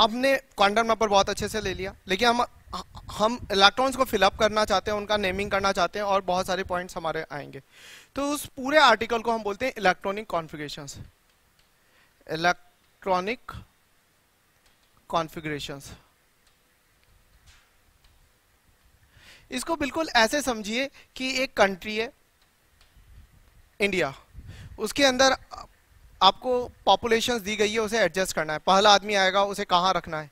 आपने quantum number बहुत अच्छे से ले लिया, लेकिन हम इलेक्ट्रॉन्स को फिलअप करना चाहते हैं, उनका नेमिंग करना चाहते हैं और बहुत सारे पॉइंट्स हमारे आएंगे। तो उस पूरे आर्टिकल को हम बोलते हैं इलेक्ट्रॉनिक कॉन्फिगरेशंस। इलेक्ट्रॉनिक कॉन्फिगरेशंस इसको बिल्कुल ऐसे समझिए कि एक कंट्री है इंडिया, उसके अंदर आपको पॉपुलेशंस दी गई है, उसे एडजस्ट करना है। पहला आदमी आएगा, उसे कहाँ रखना है,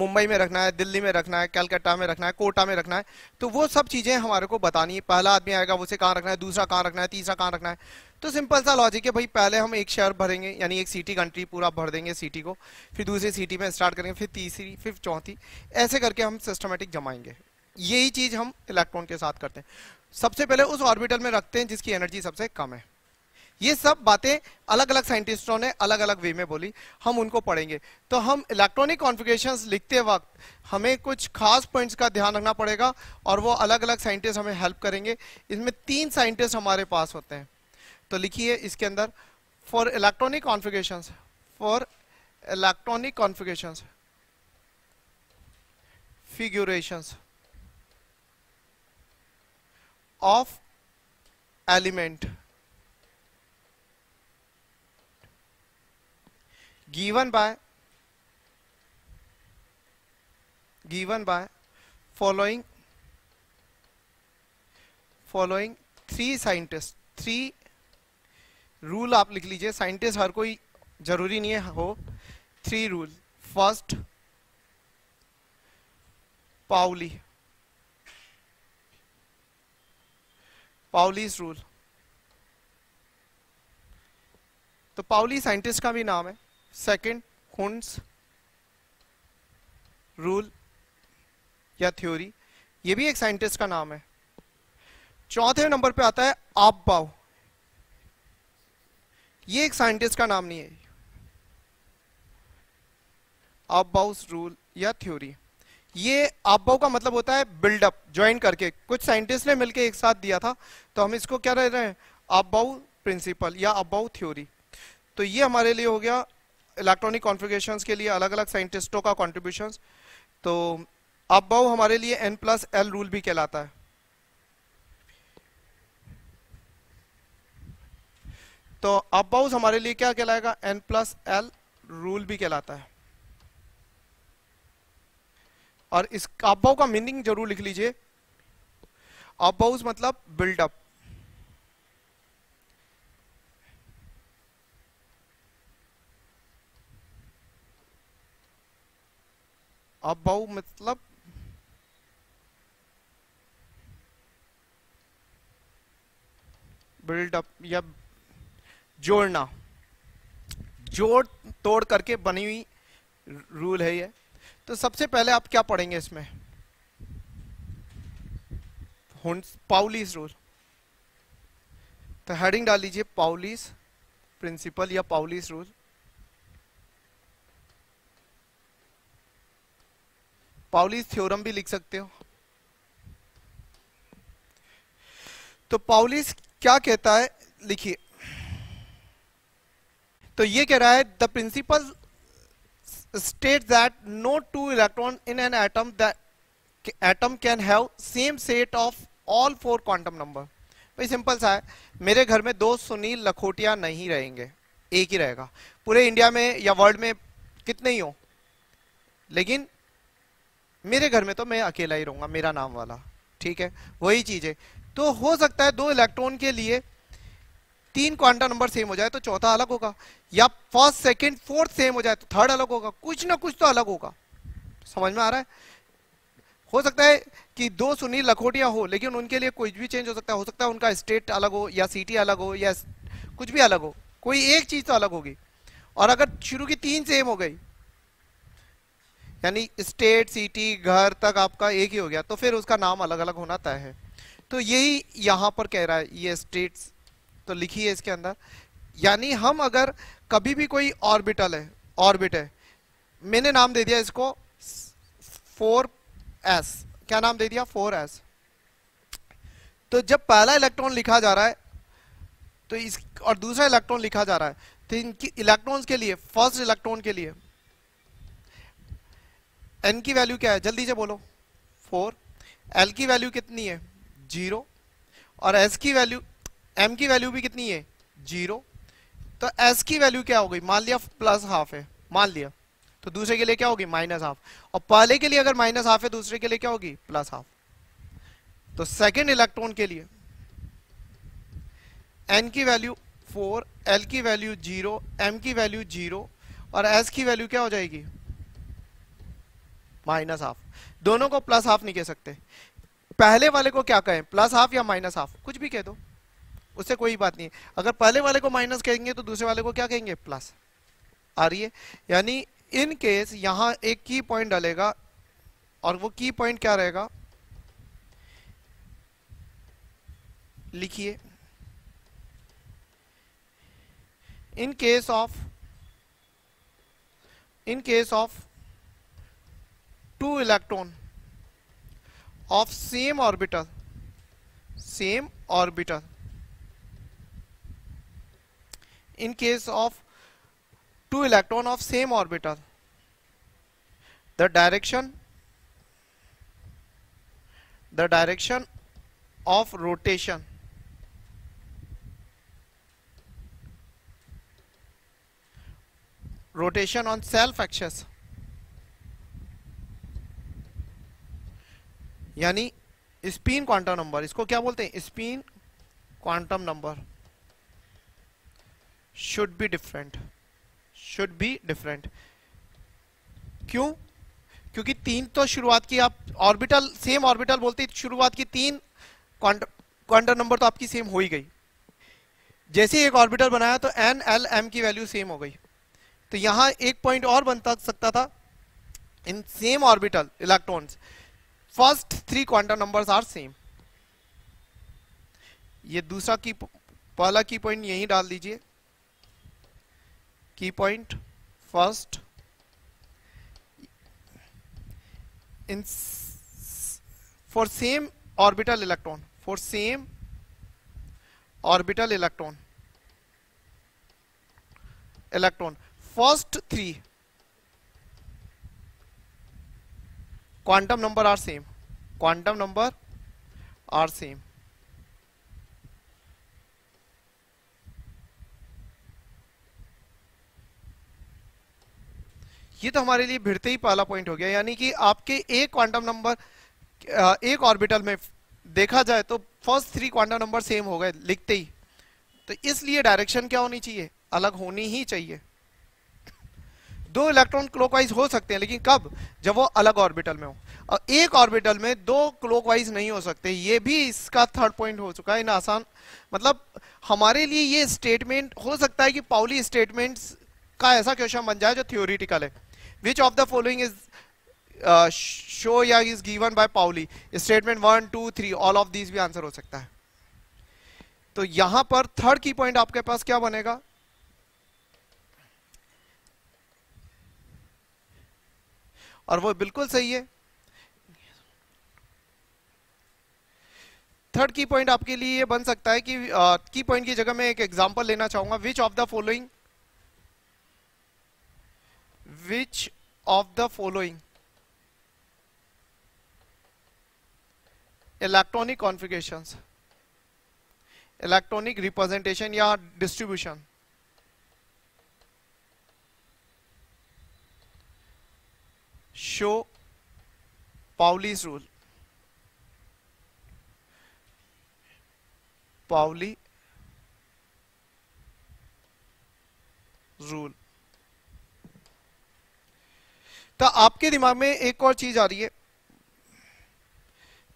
मुंबई में रखना है, दिल्ली में रखना है, कलकत्ता में रखना है, कोटा में रखना है, तो वो सब चीज़ें हमारे को बतानी है। पहला आदमी आएगा, उसे कहाँ रखना है, दूसरा कहाँ रखना है, तीसरा कहाँ रखना है। तो सिंपल सा लॉजिक है भाई, पहले हम एक शहर भरेंगे, यानी एक सिटी, कंट्री पूरा भर देंगे सिटी को, फिर दूसरी सिटी में स्टार्ट करेंगे, फिर तीसरी, फिर चौथी, ऐसे करके हम सिस्टमेटिक जमाएंगे। यही चीज़ हम इलेक्ट्रॉन के साथ करते हैं। सबसे पहले उस ऑर्बिटल में रखते हैं जिसकी एनर्जी सबसे कम है। ये सब बातें अलग अलग साइंटिस्टों ने अलग अलग वे में बोली, हम उनको पढ़ेंगे। तो हम इलेक्ट्रॉनिक कॉन्फिगरेशंस लिखते वक्त हमें कुछ खास पॉइंट्स का ध्यान रखना पड़ेगा और वो अलग अलग साइंटिस्ट हमें हेल्प करेंगे। इसमें 3 साइंटिस्ट हमारे पास होते हैं। तो लिखिए इसके अंदर, for electronic configurations, for electronic configurations figurations of element given by following 3 scientists, 3 rule आप लिख लीजिए। साइंटिस्ट हर कोई जरूरी नहीं है हो। 3 रूल, फर्स्ट पाउली's रूल। तो पाउली साइंटिस्ट का भी नाम है। सेकेंड, हुंड्स रूल या थ्योरी, ये भी एक साइंटिस्ट का नाम है। चौथे नंबर पे आता है आफबाउ, ये एक साइंटिस्ट का नाम नहीं है। आफबाउ's रूल या थ्योरी, ये आफबाउ का मतलब होता है बिल्डअप, ज्वाइन करके, कुछ साइंटिस्ट ने मिलकर एक साथ दिया था, तो हम इसको क्या कह रहे हैं, आफबाउ प्रिंसिपल या आफबाउ थ्योरी। तो ये हमारे लिए हो गया इलेक्ट्रॉनिक कॉन्फिगरेशंस के लिए अलग अलग साइंटिस्टों का कॉन्ट्रीब्यूशंस। तो आफबाउ हमारे लिए N+L रूल भी कहलाता है। तो आफबाउ हमारे लिए क्या कहलाएगा, N+L रूल भी कहलाता है। और इस आफबाउ का मीनिंग जरूर लिख लीजिए। आफबाउ मतलब बिल्डअप, आफबाउ मतलब बिल्डअप या जोड़ना, जोड़ तोड़ करके बनी हुई रूल है ये। तो सबसे पहले आप क्या पढ़ेंगे इसमें, पाउली's रूल। तो हेडिंग डाल लीजिए पाउली's प्रिंसिपल या पाउली's रूल। पाउली's थ्योरम भी लिख सकते हो। तो पाउली's क्या कहता है, लिखिए। तो ये कह रहा है, the principal state that no two electron in an atom that atom can have same set of all 4 quantum number. भाई सिंपल सा है, मेरे घर में 2 सुनील लखोटिया नहीं रहेंगे, एक ही रहेगा। पूरे इंडिया में या वर्ल्ड में कितने ही हो, लेकिन मेरे घर में तो मैं अकेला ही रहूंगा, मेरा नाम वाला, ठीक है। वही चीज है। तो हो सकता है 2 इलेक्ट्रॉन के लिए 3 क्वांटम नंबर सेम हो जाए तो चौथा अलग होगा, या फर्स्ट सेकंड फोर्थ सेम हो जाए तो थर्ड अलग होगा, कुछ ना कुछ तो अलग होगा। समझ में आ रहा है। हो सकता है कि 2 सुनील लखोटिया हो, लेकिन उनके लिए कुछ भी चेंज हो सकता है। हो सकता है उनका स्टेट अलग हो, या सिटी अलग हो, या कुछ भी अलग हो, कोई एक चीज तो अलग होगी। और अगर शुरू की 3 सेम हो गई, यानी स्टेट सिटी घर तक आपका एक ही हो गया, तो फिर उसका नाम अलग अलग होना तय है। तो यही यहाँ पर कह रहा है ये स्टेट्स। तो लिखिए इसके अंदर, यानी हम अगर कभी भी कोई ऑर्बिट है, मैंने नाम दे दिया इसको 4s, क्या नाम दे दिया, 4s। तो जब पहला इलेक्ट्रॉन लिखा जा रहा है तो इस और दूसरा इलेक्ट्रॉन लिखा जा रहा है, तो इनकी इलेक्ट्रॉन्स के लिए, फर्स्ट इलेक्ट्रॉन के लिए एन की वैल्यू क्या है जल्दी से बोलो 4, एल की वैल्यू कितनी है 0 और एस की वैल्यू एम की वैल्यू भी कितनी है 0। तो एस की वैल्यू क्या हो गई मान लिया +½ है मान लिया, तो दूसरे के लिए क्या होगी -½ और पहले के लिए अगर -½ है दूसरे के लिए क्या होगी +½ तो सेकेंड इलेक्ट्रॉन के लिए एन की वैल्यू 4, एल की वैल्यू 0, एम की वैल्यू 0 और एस की वैल्यू क्या हो जाएगी -½ दोनों को +½ नहीं कह सकते, पहले वाले को क्या कहें +½ या -½ कुछ भी कह दो उससे कोई बात नहीं है। अगर पहले वाले को माइनस कहेंगे तो दूसरे वाले को क्या कहेंगे प्लस। आ रही है, यानी इन केस यहां एक की पॉइंट डालेगा और वो की पॉइंट क्या रहेगा लिखिए in case of 2 electron of same orbital in case of 2 electron of same orbital the direction of rotation on self axis यानी spin quantum number, इसको क्या बोलते हैं spin quantum number should be different क्यों, क्योंकि 3 तो शुरुआत की आप ऑर्बिटल सेम ऑर्बिटल बोलते शुरुआत की 3 क्वांटम नंबर तो आपकी सेम हो ही गई। जैसे एक ऑर्बिटल बनाया तो n l m की वैल्यू सेम हो गई, तो यहां एक पॉइंट और बनता सकता था in same orbital electrons first 3 quantum numbers are same. ये दूसरा की पहला की पॉइंट यहीं डाल दीजिए की point first in for same orbital electron first 3 quantum number are same ये तो हमारे लिए भिड़ते ही पहला पॉइंट हो गया, यानी कि आपके एक क्वांटम नंबर एक ऑर्बिटल में देखा जाए तो फर्स्ट 3 क्वांटम नंबर सेम हो गए लिखते ही, तो इसलिए डायरेक्शन क्या होनी चाहिए अलग होनी ही चाहिए। 2 इलेक्ट्रॉन क्लॉकवाइज हो सकते हैं लेकिन कब जब वो अलग ऑर्बिटल में हो, और एक ऑर्बिटल में 2 क्लॉकवाइज नहीं हो सकते। ये भी इसका थर्ड पॉइंट हो चुका है। इन आसान मतलब हमारे लिए ये स्टेटमेंट हो सकता है कि पाउली स्टेटमेंट्स का ऐसा क्वेश्चन बन जाए जो थ्योरेटिकल है। Which of the following is show या is given by Pauli? Statement 1, 2, 3 all of these भी आंसर हो सकता है। तो यहां पर थर्ड की पॉइंट आपके पास क्या बनेगा और वो बिल्कुल सही है। थर्ड की पॉइंट आपके लिए ये बन सकता है कि की पॉइंट की जगह मैं एक एग्जांपल लेना चाहूंगा। Which of the following electronic configurations, electronic representation या distribution show Pauli's rule? तो आपके दिमाग में एक और चीज आ रही है,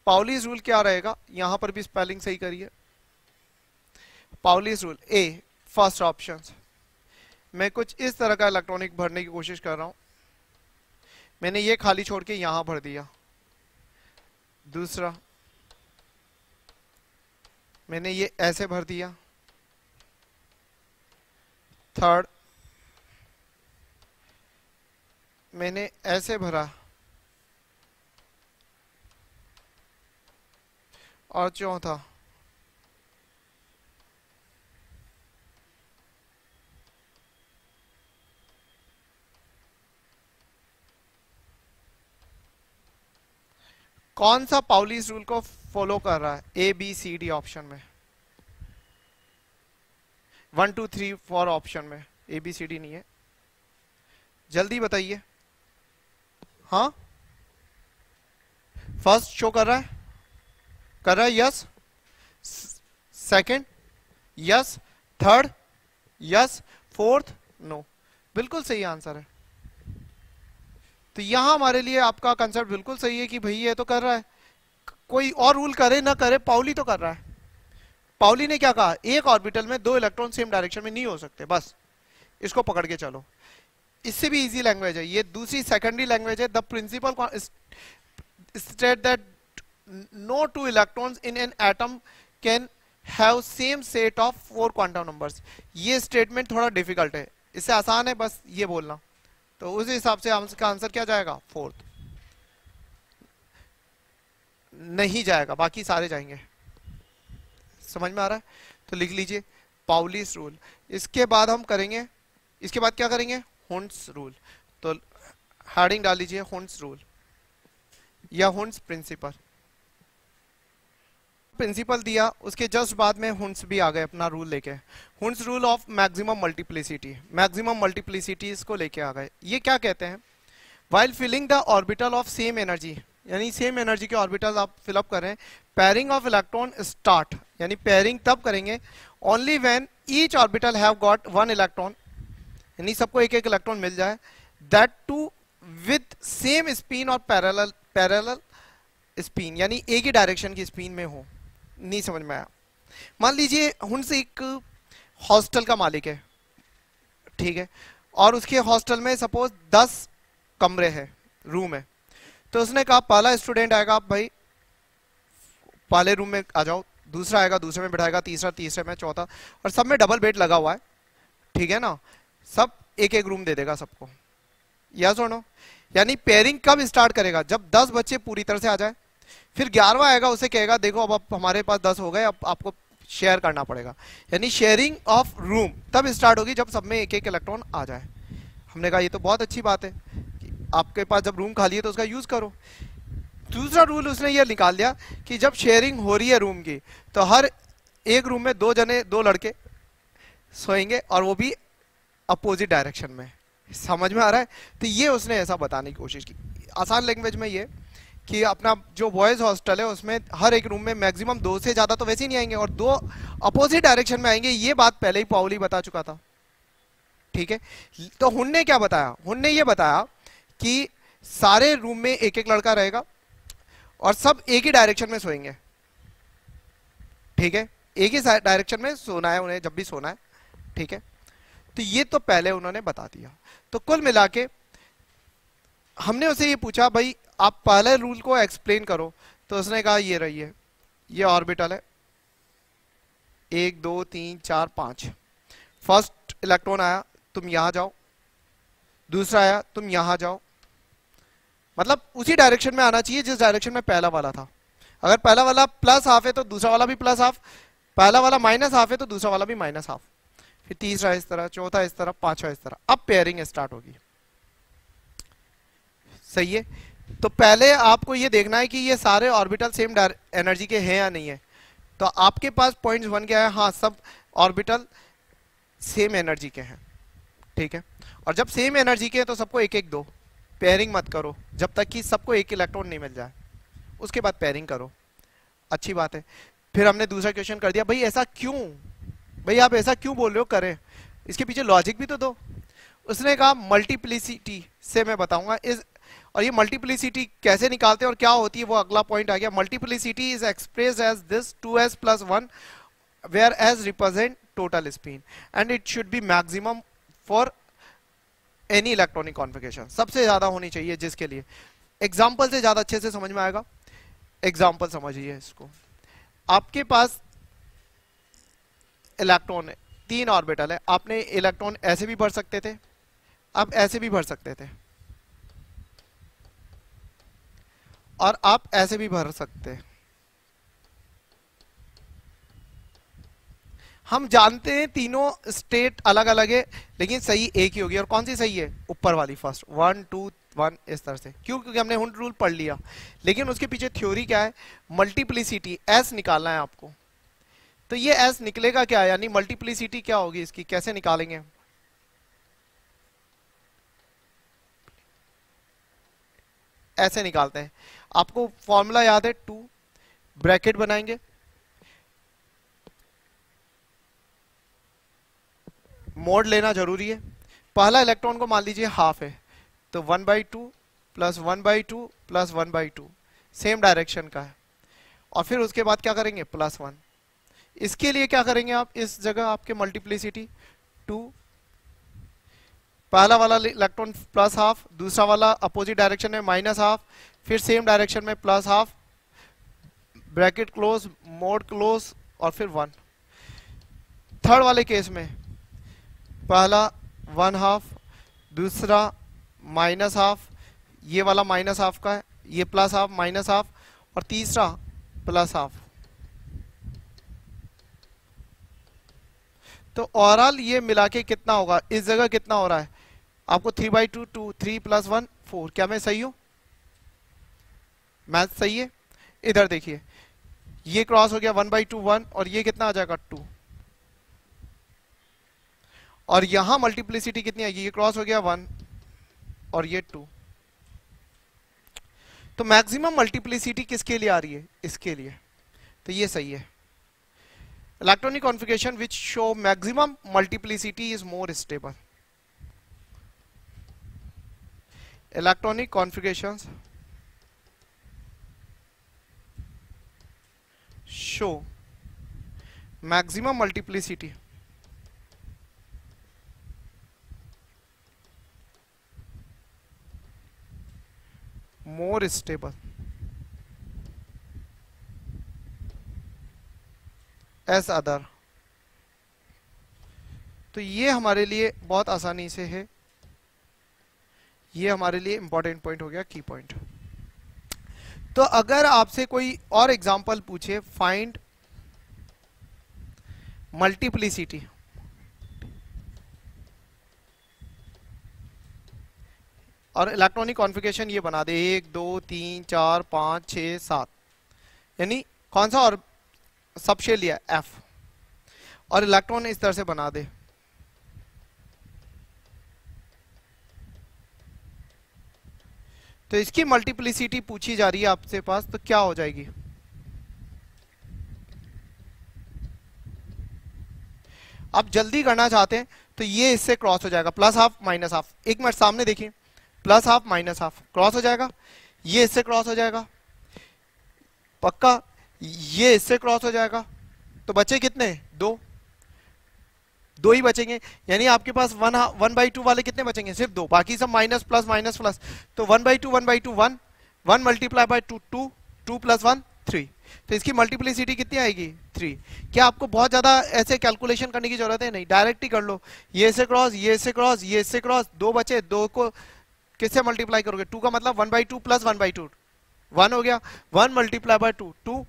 पाउलीज रूल क्या रहेगा। यहां पर भी स्पेलिंग सही करिए। Pauli's rule A first option. मैं कुछ इस तरह का इलेक्ट्रॉनिक भरने की कोशिश कर रहा हूं। मैंने ये खाली छोड़ के यहां भर दिया। दूसरा मैंने ये ऐसे भर दिया। थर्ड मैंने ऐसे भरा और चौथा कौन सा पाउलीज रूल को फॉलो कर रहा है? A B C D option में, 1 2 3 4 ऑप्शन में, ए बी सी डी नहीं है, जल्दी बताइए। हाँ फर्स्ट शो कर रहा है, कर रहा है, yes. Second yes, third yes, fourth no, बिल्कुल सही आंसर है। तो यहां हमारे लिए आपका कंसेप्ट बिल्कुल सही है कि भाई ये तो कर रहा है, कोई और रूल करे ना करे पाउली तो कर रहा है। पाउली ने क्या कहा, एक ऑर्बिटल में दो इलेक्ट्रॉन सेम डायरेक्शन में नहीं हो सकते, बस इसको पकड़ के चलो। इससे भी इजी लैंग्वेज है ये, दूसरी सेकेंडरी लैंग्वेज है। The principal state that no two electrons in an atom can have same set of 4 quantum numbers. ये स्टेटमेंट थोड़ा डिफिकल्ट है, इससे आसान है बस ये बोलना। तो उस हिसाब से इसका आंसर क्या जाएगा, फोर्थ नहीं जाएगा, बाकी सारे जाएंगे। समझ में आ रहा है? तो लिख लीजिए पाउलीस रूल। इसके बाद हम करेंगे, इसके बाद क्या करेंगे, हुंड्स रूल। तो हेडिंग डाल लीजिए हुंड्स रूल या हुंड्स प्रिंसिपल। प्रिंसिपल दिया, उसके जस्ट बाद में हुंड्स भी आ गए अपना रूल लेके। Hund's rule of maximum multiplicity, maximum multiplicity इसको लेके आ गए। ये क्या कहते हैं, while filling the orbital of same energy, यानी सेम एनर्जी के ऑर्बिटल आप फिलअप करें, पेयरिंग ऑफ इलेक्ट्रॉन स्टार्ट, यानी पेयरिंग तब करेंगे only when each orbital have got 1 electron, यानी सबको एक एक इलेक्ट्रॉन मिल जाए, that two with same spin और पैरेलल स्पिन, यानी एक ही डायरेक्शन की स्पिन में हो। नहीं समझ में आया? मान लीजिए हुंड्स एक हॉस्टल का मालिक है, ठीक है, और उसके हॉस्टल में सपोज 10 कमरे हैं, रूम है। तो उसने कहा पहला स्टूडेंट आएगा, आप भाई पहले रूम में आ जाओ, दूसरा आएगा दूसरे में बिठाएगा, तीसरा तीसरे में, चौथा, और सब में डबल बेड लगा हुआ है, ठीक है ना, सब एक एक रूम दे देगा सबको। या सुनो, यानी पेयरिंग कब स्टार्ट करेगा, जब 10 बच्चे पूरी तरह से आ जाए। फिर 11वां आएगा, उसे कहेगा देखो अब आप हमारे पास 10 हो गए, अब आपको शेयर करना पड़ेगा, यानी शेयरिंग ऑफ रूम तब स्टार्ट होगी जब सब में एक एक इलेक्ट्रॉन आ जाए। हमने कहा ये तो बहुत अच्छी बात है कि आपके पास जब रूम खाली है तो उसका यूज करो। दूसरा रूल उसने ये निकाल दिया कि जब शेयरिंग हो रही है रूम की, तो हर एक रूम में 2 लड़के सोएंगे, और वो भी अपोजिट डायरेक्शन में। समझ में आ रहा है? तो ये उसने ऐसा बताने की कोशिश की आसान लैंग्वेज में, ये कि अपना जो बॉयज हॉस्टल है उसमें हर एक रूम में मैक्सिमम 2 से ज्यादा तो वैसे ही नहीं आएंगे, और 2 अपोजिट डायरेक्शन में आएंगे। ये बात पहले ही पाउली बता चुका था, ठीक है। तो हुंड ने क्या बताया, हुंड ने ये बताया कि सारे रूम में एक एक लड़का रहेगा और सब एक ही डायरेक्शन में सोएंगे, ठीक है, एक ही डायरेक्शन में सोना है उन्हें जब भी सोना है, ठीक है। तो ये तो पहले उन्होंने बता दिया। तो कुल मिला के हमने उसे ये पूछा भाई आप पहले रूल को एक्सप्लेन करो, तो उसने कहा ये रही है, ये ऑर्बिटल है 1 2 3 4 5, फर्स्ट इलेक्ट्रॉन आया तुम यहां जाओ, दूसरा आया तुम यहां जाओ, मतलब उसी डायरेक्शन में आना चाहिए जिस डायरेक्शन में पहला वाला था। अगर पहला वाला प्लस हाफ है तो दूसरा वाला भी प्लस हाफ, पहला वाला माइनस हाफ है तो दूसरा वाला भी माइनस हाफ, फिर तीसरा इस तरह, चौथा इस तरह, पांचवा इस तरह। अब पेयरिंग स्टार्ट होगी, सही है। तो पहले आपको ये देखना है कि ये सारे ऑर्बिटल सेम एनर्जी के हैं या नहीं है। तो आपके पास पॉइंट्स बन गया है, हाँ सब ऑर्बिटल सेम एनर्जी के हैं, ठीक है। और जब सेम एनर्जी के हैं तो सबको एक एक दो, पेयरिंग मत करो जब तक कि सबको एक इलेक्ट्रॉन नहीं मिल जाए, उसके बाद पेयरिंग करो। अच्छी बात है। फिर हमने दूसरा क्वेश्चन कर दिया, भाई ऐसा क्यों, भाई आप ऐसा क्यों बोल रहे हो करें, इसके पीछे लॉजिक भी तो दो। उसने कहा मल्टीप्लिसिटी से मैं बताऊंगा इस, और ये मल्टीप्लिसिटी कैसे निकालते हैं और क्या होती है, वो अगला पॉइंट आ गया। Multiplicity is expressed as this 2s+1 where S represent total spin and it should be maximum for any electronic configuration, सबसे ज्यादा होनी चाहिए जिसके लिए। एग्जाम्पल से ज्यादा अच्छे से समझ में आएगा, एग्जाम्पल समझिए इसको। आपके पास इलेक्ट्रॉन है, 3 ऑर्बिटल है, आपने इलेक्ट्रॉन ऐसे भी भर सकते थे, आप ऐसे भी भर सकते थे, और आप ऐसे भी भर सकते हैं। हम जानते हैं तीनों स्टेट अलग अलग है, लेकिन सही एक ही होगी। और कौन सी सही है, ऊपर वाली फर्स्ट 1 2 वन इस तरह से, क्यों? क्योंकि हमने हुंड रूल पढ़ लिया, लेकिन उसके पीछे थ्योरी क्या है, मल्टीप्लिसिटी एस निकालना है आपको। तो ये एस निकलेगा क्या, यानी मल्टीप्लिसिटी क्या होगी इसकी, कैसे निकालेंगे? ऐसे निकालते हैं, आपको फॉर्मूला याद है, टू ब्रैकेट बनाएंगे मोड लेना जरूरी है। पहला इलेक्ट्रॉन को मान लीजिए हाफ है तो 1/2 + 1/2 + 1/2 सेम डायरेक्शन का है, और फिर उसके बाद क्या करेंगे +1। इसके लिए क्या करेंगे आप, इस जगह आपके मल्टीप्लिसिटी 2, पहला वाला इलेक्ट्रॉन +1/2, दूसरा वाला अपोजिट डायरेक्शन में -1/2, फिर सेम डायरेक्शन में +1/2, ब्रैकेट क्लोज मोड क्लोज और फिर 1। थर्ड वाले केस में पहला 1/2, दूसरा -1/2, ये वाला -1/2 का है, ये +1/2 -1/2 और तीसरा +1/2। तो ओवरऑल ये मिला के कितना होगा, इस जगह कितना हो रहा है आपको 3/2 2, 3 + 1 4। क्या मैं सही हूं, मैथ सही है? इधर देखिए ये क्रॉस हो गया 1/2 1 और ये कितना आ जाएगा 2, और यहां मल्टीप्लिसिटी कितनी आएगी, ये क्रॉस हो गया 1 और ये 2। तो मैक्सिमम मल्टीप्लिसिटी किसके लिए आ रही है, इसके लिए। तो ये सही है, electronic configuration which show maximum multiplicity is more stable. Electronic configurations show maximum multiplicity more stable as other. तो ये हमारे लिए बहुत आसानी से है, ये हमारे लिए इंपॉर्टेंट पॉइंट हो गया, की पॉइंट। तो अगर आपसे कोई और एग्जांपल पूछे, फाइंड मल्टीप्लिसिटी और इलेक्ट्रॉनिक कॉन्फ़िगरेशन ये बना दे 1 2 3 4 5 6 7, यानी कौन सा और सबशेल लिया F, और इलेक्ट्रॉन इस तरह से बना दे। तो इसकी मल्टीप्लिसिटी पूछी जा रही है आपसे पास, तो क्या हो जाएगी? आप जल्दी करना चाहते हैं तो ये इससे क्रॉस हो जाएगा +1/2 -1/2। एक मिनट सामने देखिए, +1/2 -1/2 क्रॉस हो जाएगा, ये इससे क्रॉस हो जाएगा पक्का, ये इससे क्रॉस हो जाएगा। तो बचे कितने, दो ही बचेंगे, यानी आपके पास 1/2 वाले कितने बचेंगे, सिर्फ 2, बाकी सब -++। तो 1/2 1/2 1, 1 × 2 2 2 + 1 3। तो इसकी मल्टीप्लिसिटी कितनी आएगी 3। क्या आपको बहुत ज्यादा ऐसे कैलकुलेशन करने की जरूरत है, नहीं, डायरेक्ट ही कर लो। ये से क्रॉस, ये से क्रॉस, ये से क्रॉस, 2 बचे, 2 को किससे मल्टीप्लाई करोगे, 2 का मतलब 1/2 + 1/2, 1 हो गया, 1 × 2 2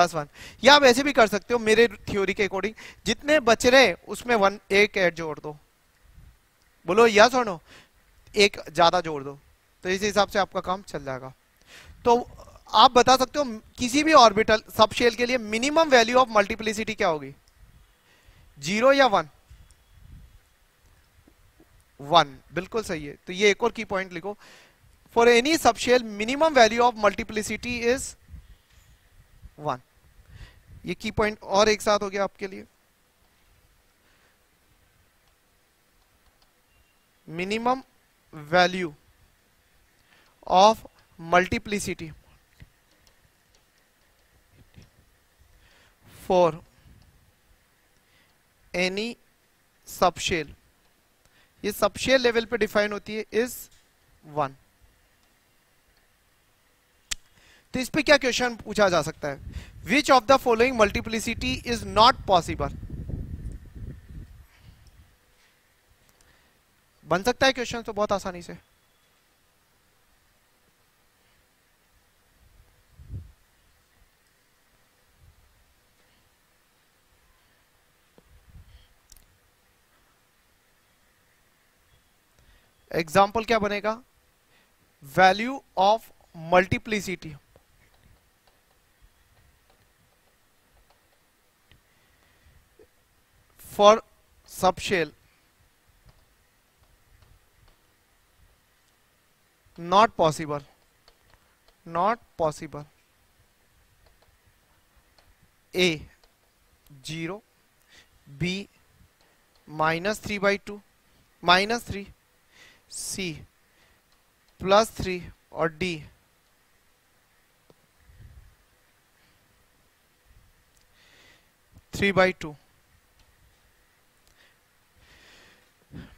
+ 1। या आप ऐसे भी कर सकते हो, मेरे थ्योरी के अकॉर्डिंग जितने बच रहे उसमें 1 1 ऐड जोड़ दो, बोलो या सुनो 1 ज्यादा जोड़ दो, तो इस हिसाब से आपका काम चल जाएगा। तो आप बता सकते हो किसी भी ऑर्बिटल सबशेल के लिए मिनिमम वैल्यू ऑफ मल्टीप्लिसिटी क्या होगी, 0 या 1 1, बिल्कुल सही है। तो ये एक और की पॉइंट लिखो, For any subshell, minimum value of multiplicity is 1. ये की पॉइंट और एक साथ हो गया आपके लिए, minimum value of multiplicity for any subshell, ये सबशेल लेवल पे डिफाइन होती है, इज 1। तो इस पे क्या क्वेश्चन पूछा जा सकता है, which of the following multiplicity is not possible, बन सकता है क्वेश्चन तो बहुत आसानी से। एग्जाम्पल क्या बनेगा, value of multiplicity, for subshell not possible, not possible, A 0, B -3/2, -3, C +3 और D (3/2).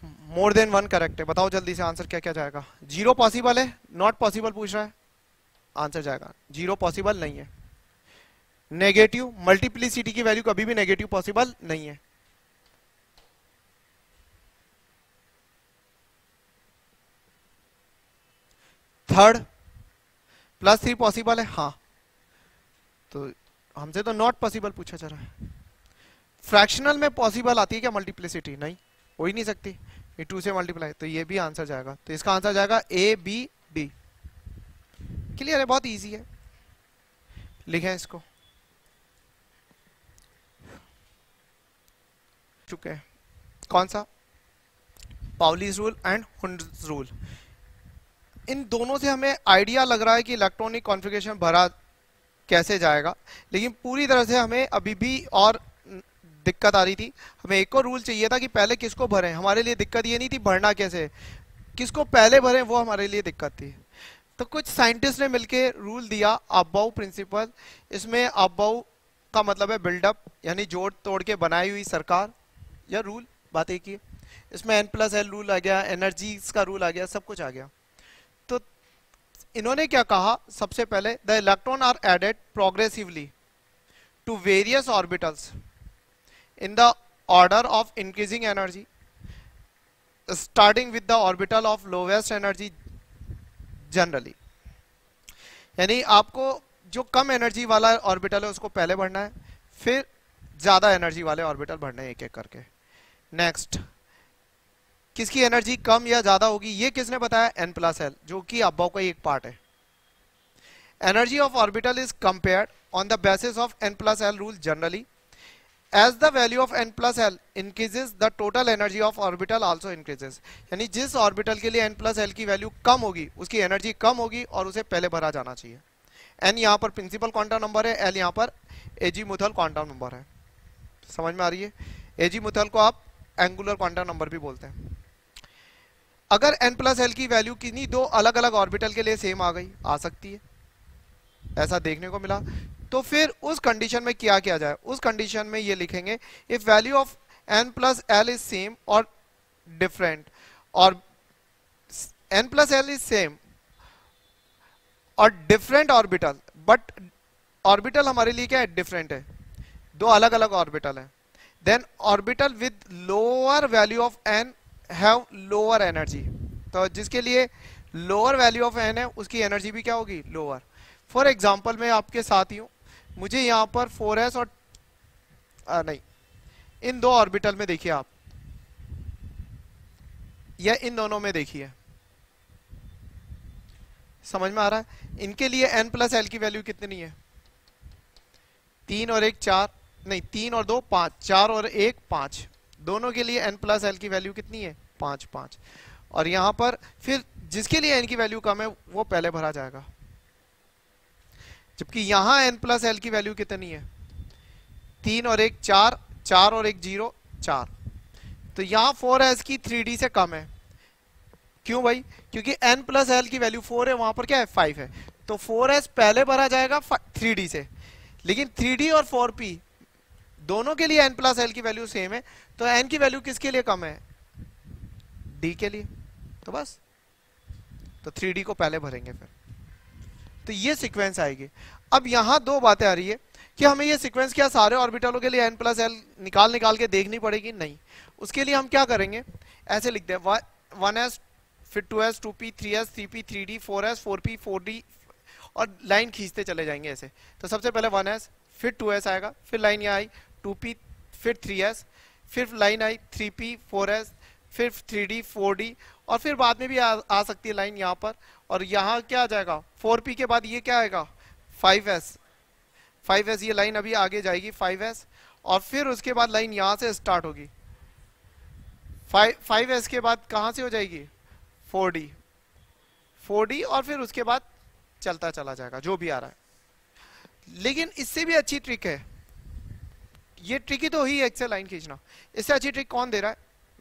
More than one correct है। बताओ जल्दी से आंसर क्या क्या जाएगा। 0 पॉसिबल है, नॉट पॉसिबल पूछ रहा है, आंसर जाएगा 0 पॉसिबल नहीं है। नेगेटिव मल्टीप्लिसिटी की वैल्यू कभी भी नेगेटिव पॉसिबल नहीं है। थर्ड +3 पॉसिबल है, हाँ, तो हमसे तो नॉट पॉसिबल पूछा जा रहा है। फ्रैक्शनल में पॉसिबल आती है क्या मल्टीप्लिसिटी? नहीं, हो ही नहीं सकती, ये 2 से मल्टीप्लाई, तो ये भी आंसर जाएगा। तो इसका आंसर जाएगा ए बी डी। क्लियर है? बहुत इजी है, लिखें इसको। चुके हैं कौन सा? Pauli's rule and Hund's rule. इन दोनों से हमें आइडिया लग रहा है कि इलेक्ट्रॉनिक कॉन्फ़िगरेशन भरा कैसे जाएगा, लेकिन पूरी तरह से हमें अभी भी और दिक्कत आ रही थी। हमें एक और रूल चाहिए था कि पहले किसको भरें। हमारे लिए दिक्कत ये नहीं थी भरना कैसे, किसको पहले भरें वो हमारे लिए दिक्कत थी। तो कुछ साइंटिस्ट ने मिलकर रूल दिया, अफबाउ प्रिंसिपल। इसमें अफबाउ का मतलब है बिल्डअप, यानी जोड़ तोड़ के बनाई हुई सरकार या रूल, बात एक ही। इसमें N+L रूल आ गया, एनर्जीज का रूल आ गया, सब कुछ आ गया। तो इन्होंने क्या कहा, सबसे पहले the electron are added progressively to various orbitals in the order of increasing energy, starting with the orbital of lowest energy generally. यानी आपको जो कम एनर्जी वाला ऑर्बिटल है उसको पहले भरना है, फिर ज़्यादा एनर्जी वाले ऑर्बिटल भरना है एक एक करके। नेक्स्ट, किसकी एनर्जी कम या ज़्यादा होगी ये किसने बताया? N+L, जो कि अफबाउ का ही एक पार्ट है। Energy of orbital is compared on the basis of N+L rule generally. As the value of N+L increases, the total energy of orbital also increases. यानी जिस ऑर्बिटल के लिए N+L की वैल्यू कम होगी उसकी एनर्जी कम होगी और उसे पहले भरा जाना चाहिए। N यहाँ पर प्रिंसिपल क्वांटम नंबर है, L यहाँ पर एजीमुथल क्वांटम नंबर है। समझ में आ रही है? एजीमुथल को आप एंगुलर क्वांटम नंबर भी बोलते हैं। अगर N+L की वैल्यू किन्हीं दो अलग अलग ऑर्बिटल के लिए सेम आ गई, आ सकती है, ऐसा देखने को मिला, तो फिर उस कंडीशन में क्या किया जाए? उस कंडीशन में ये लिखेंगे, if value of N+L is same और डिफरेंट, और N+L इज सेम और डिफरेंट ऑर्बिटल, बट ऑर्बिटल हमारे लिए क्या है? डिफरेंट है, दो अलग अलग ऑर्बिटल है, then orbital with lower value of N have lower energy. तो जिसके लिए लोअर वैल्यू ऑफ N है उसकी एनर्जी भी क्या होगी? लोअर। फॉर एग्जाम्पल मैं आपके साथ ही हूँ, मुझे यहाँ पर 4s और नहीं, इन दो ऑर्बिटल में देखिए आप, या इन दोनों में देखिए, समझ में आ रहा है? इनके लिए N+L की वैल्यू कितनी है? 3 और 1 4 नहीं 3 और 2 5, 4 और 1 5, दोनों के लिए N+L की वैल्यू कितनी है? 5 5। और यहाँ पर फिर जिसके लिए N की वैल्यू कम है वो पहले भरा जाएगा, जबकि यहाँ N+L की वैल्यू कितनी है? 3 और 1 4, 4 और 1 0 4। तो यहाँ 4s की 3d से कम है। क्यों भाई? क्योंकि N+L की वैल्यू 4 है, वहाँ पर क्या है? 5 है। तो 4s पहले भरा जाएगा 3d से, लेकिन 3d और 4p दोनों के लिए N+L की वैल्यू सेम है, तो N की वैल्यू किसके लिए कम है? d के लिए। तो बस, तो 3d को पहले भरेंगे फिर, तो ये सीक्वेंस आएगी। अब यहाँ दो बातें आ रही है कि हमें ये सीक्वेंस क्या सारे ऑर्बिटलों के लिए N+L निकाल निकाल के देखनी पड़ेगी? नहीं, उसके लिए हम क्या करेंगे, ऐसे लिख दें, 1s फिर 2s 2p 3s 3p 3d 4s 4p 4d, और लाइन खींचते चले जाएंगे ऐसे। तो सबसे पहले 1s फिर 2s आएगा, फिर लाइन यहाँ आई 2p, फिर 3s, फिर लाइन आई 3p 4s, फिर 3D 4D और फिर बाद में भी आ सकती है लाइन यहाँ पर। और यहाँ क्या आ जाएगा 4P के बाद ये क्या आएगा 5S, 5S ये लाइन अभी आगे जाएगी 5S और फिर उसके बाद लाइन यहाँ से स्टार्ट होगी 5S के बाद कहाँ से हो जाएगी 4D, 4D और फिर उसके बाद चलता चला जाएगा जो भी आ रहा है। लेकिन इससे भी अच्छी ट्रिक है, ये ट्रिक ही तो ही एक्सेल लाइन खींचना, इससे अच्छी ट्रिक कौन दे रहा है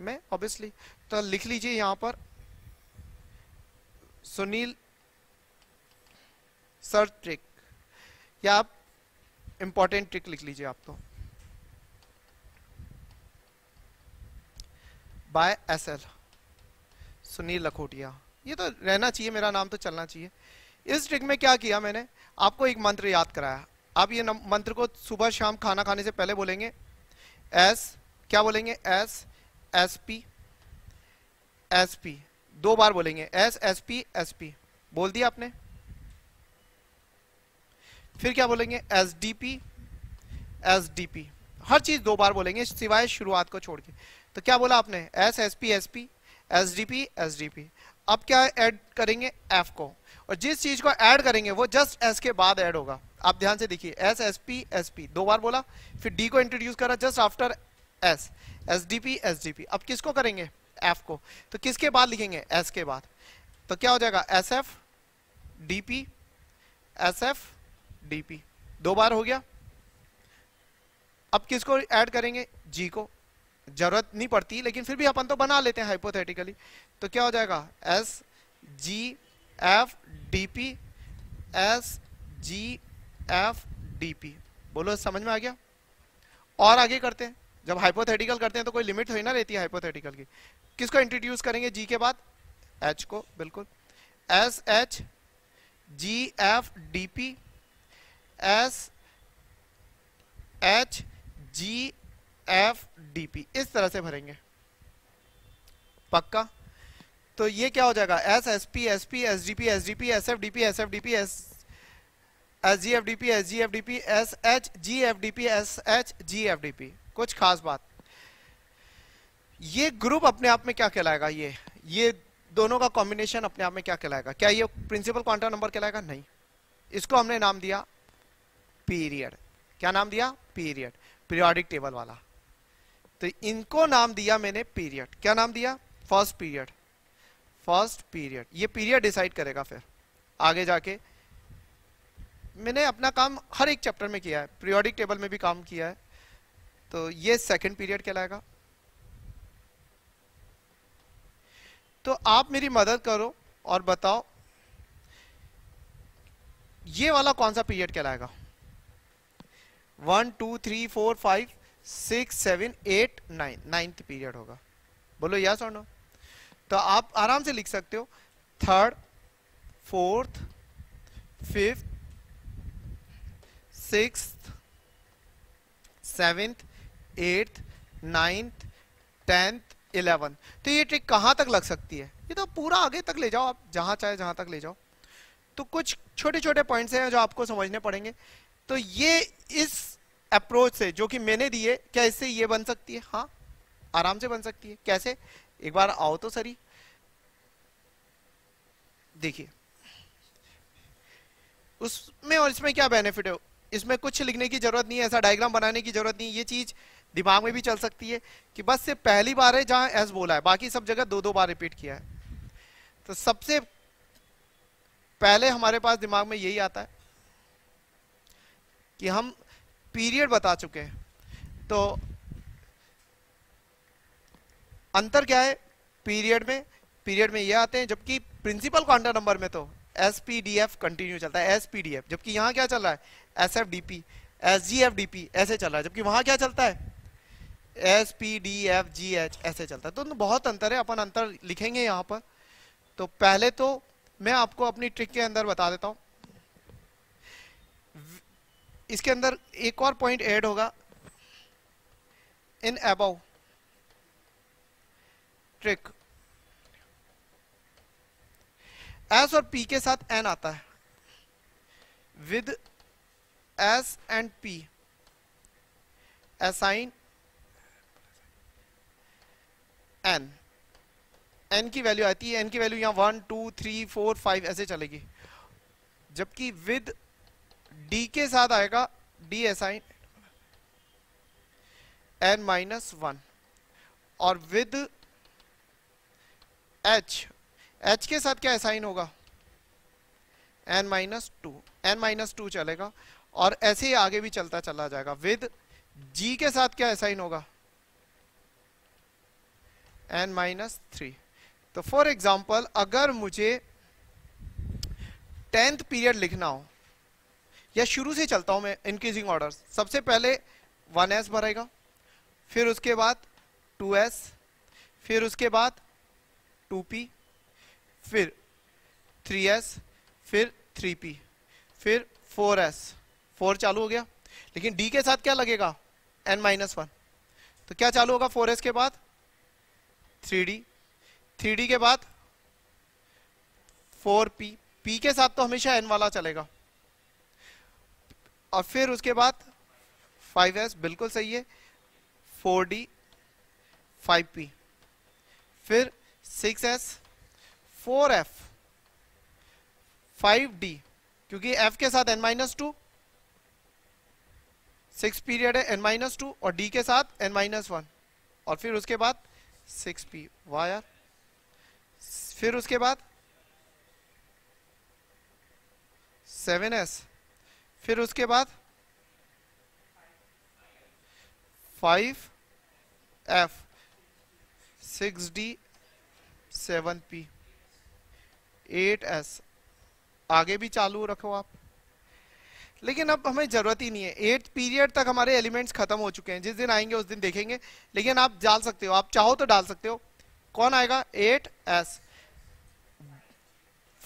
मैं ऑब्वियसली। तो लिख लीजिए यहाँ पर सुनील सर ट्रिक या आप इंपॉर्टेंट ट्रिक लिख लीजिए आप तो बाय एसएल सुनील लखोटिया, ये तो रहना चाहिए मेरा नाम तो चलना चाहिए। इस ट्रिक में क्या किया मैंने आपको एक मंत्र याद कराया, आप ये मंत्र को सुबह शाम खाना खाने से पहले बोलेंगे। एस क्या बोलेंगे एस एस पी दो बार बोलेंगे एस पी बोल दिया आपने। फिर क्या बोलेंगे एस डी पी हर चीज दो बार बोलेंगे सिवाय शुरुआत को छोड़ के। तो क्या बोला आपने S P S D P. अब क्या ऐड करेंगे एफ को, और जिस चीज को ऐड करेंगे वो जस्ट एस के बाद ऐड होगा। आप ध्यान से देखिए एस पी दो बार बोला फिर डी को इंट्रोड्यूस करा just after S S D P. अब किसको करेंगे एफ को, तो किसके बाद लिखेंगे एस के बाद। तो क्या हो जाएगा एस एफ डी पी दो बार हो गया। अब किसको ऐड करेंगे जी को, जरूरत नहीं पड़ती लेकिन फिर भी अपन तो बना लेते हैं हाइपोथेटिकली। तो क्या हो जाएगा S G F D P S G F D P बोलो समझ में आ गया। और आगे करते हैं, जब हाइपोथेटिकल करते हैं तो कोई लिमिट थोड़ी ना रहती है हाइपोथेटिकल की। किसको इंट्रोड्यूस करेंगे जी के बाद एच को, बिल्कुल S H G F D P S H G F D P इस तरह से भरेंगे पक्का। तो ये क्या हो जाएगा S S P S P S D P S D P S F D P S F D P S S G F D P S G F D P S H G F D P S H G F D P. कुछ खास बात, ये group अपने आप में क्या कहलाएगा, ये दोनों का कॉम्बिनेशन अपने आप में क्या कहलाएगा, क्या ये प्रिंसिपल क्वांटम नंबर कहलाएगा, नहीं। इसको हमने नाम दिया पीरियड, क्या नाम दिया पीरियड, पीरियोडिक टेबल वाला। तो इनको नाम दिया मैंने पीरियड, क्या नाम दिया फर्स्ट पीरियड, फर्स्ट पीरियड। ये पीरियड डिसाइड करेगा फिर आगे जाके। मैंने अपना काम हर एक चैप्टर में किया है, पीरियोडिक टेबल में भी काम किया है। तो ये सेकंड पीरियड कहलाएगा। तो आप मेरी मदद करो और बताओ ये वाला कौन सा पीरियड कहलाएगा। 1 2 3 4 5 6 7 8 9 नाइन्थ पीरियड होगा, बोलो यस और नो। तो आप आराम से लिख सकते हो third fourth fifth sixth seventh eighth ninth tenth 11। तो ये ट्रिक कहाँ तक लग सकती है, ये तो पूरा आगे तक ले जाओ आप, जहाँ चाहे जहाँ तक ले जाओ। तो कुछ छोटे छोटे पॉइंट्स हैं जो आपको समझने पड़ेंगे। तो ये इस अप्रोच से जो कि मैंने दी है, क्या इससे ये बन सकती है, हाँ आराम से बन सकती है। कैसे, एक बार आओ तो सरी। देखिए उसमें और इसमें क्या बेनिफिट है, इसमें कुछ लिखने की जरूरत नहीं है, ऐसा डायग्राम बनाने की जरूरत नहीं है। ये चीज दिमाग में भी चल सकती है कि बस ये पहली बार है जहां एस बोला है, बाकी सब जगह दो दो बार रिपीट किया है। तो सबसे पहले हमारे पास दिमाग में यही आता है कि हम पीरियड बता चुके हैं, तो अंतर क्या है पीरियड में ये आते हैं। जबकि प्रिंसिपल क्वांटम नंबर में तो एसपीडीएफ कंटिन्यू चलता है एसपीडीएफ, जबकि यहाँ क्या चल रहा है एसएफडीपी एसजीएफडीपी ऐसे चल रहा है, जबकि वहां क्या चलता है एसपीडीएफजीएच ऐसे चलता है। तो बहुत अंतर है, अपन अंतर लिखेंगे यहाँ पर। तो पहले तो मैं आपको अपनी ट्रिक के अंदर बता देता हूँ, इसके अंदर एक और पॉइंट ऐड होगा इन अबाउ ट्रिक। एस और पी के साथ एन आता है with S and P assign N N की वैल्यू आती है, एन की वैल्यू यहाँ 1 2 3 4 5 ऐसे चलेगी, जबकि विद डी के साथ आएगा डी असाइन n-1 और विद एच, एच के साथ क्या असाइन होगा n-2 चलेगा और ऐसे ही आगे भी चलता चला जाएगा। विद जी के साथ क्या असाइन होगा n-3। तो फॉर एग्जाम्पल अगर मुझे 10th पीरियड लिखना हो या शुरू से चलता हूं मैं इंक्रीजिंग ऑर्डर, सबसे पहले 1s भरेगा, फिर उसके बाद 2s, फिर उसके बाद 2p, फिर 3s, फिर 3p, फिर 4s, 4 चालू हो गया। लेकिन d के साथ क्या लगेगा n-1, तो क्या चालू होगा 4s के बाद 3d, 3d के बाद 4p, p के साथ तो हमेशा n वाला चलेगा और फिर उसके बाद 5s, बिल्कुल सही है, 4d, 5p, फिर 6s, 4f, 5d, क्योंकि f के साथ n-2, 6 पीरियड है n-2 और d के साथ n-1 और फिर उसके बाद 6p। वाह यार, फिर उसके बाद 7s, फिर उसके बाद 5f, 6d, 7p, 8s, आगे भी चालू रखो आप। लेकिन अब हमें जरूरत ही नहीं है, 8 पीरियड तक हमारे एलिमेंट्स खत्म हो चुके हैं, जिस दिन आएंगे उस दिन देखेंगे। लेकिन आप डाल सकते हो, आप चाहो तो डाल सकते हो। कौन आएगा 8s,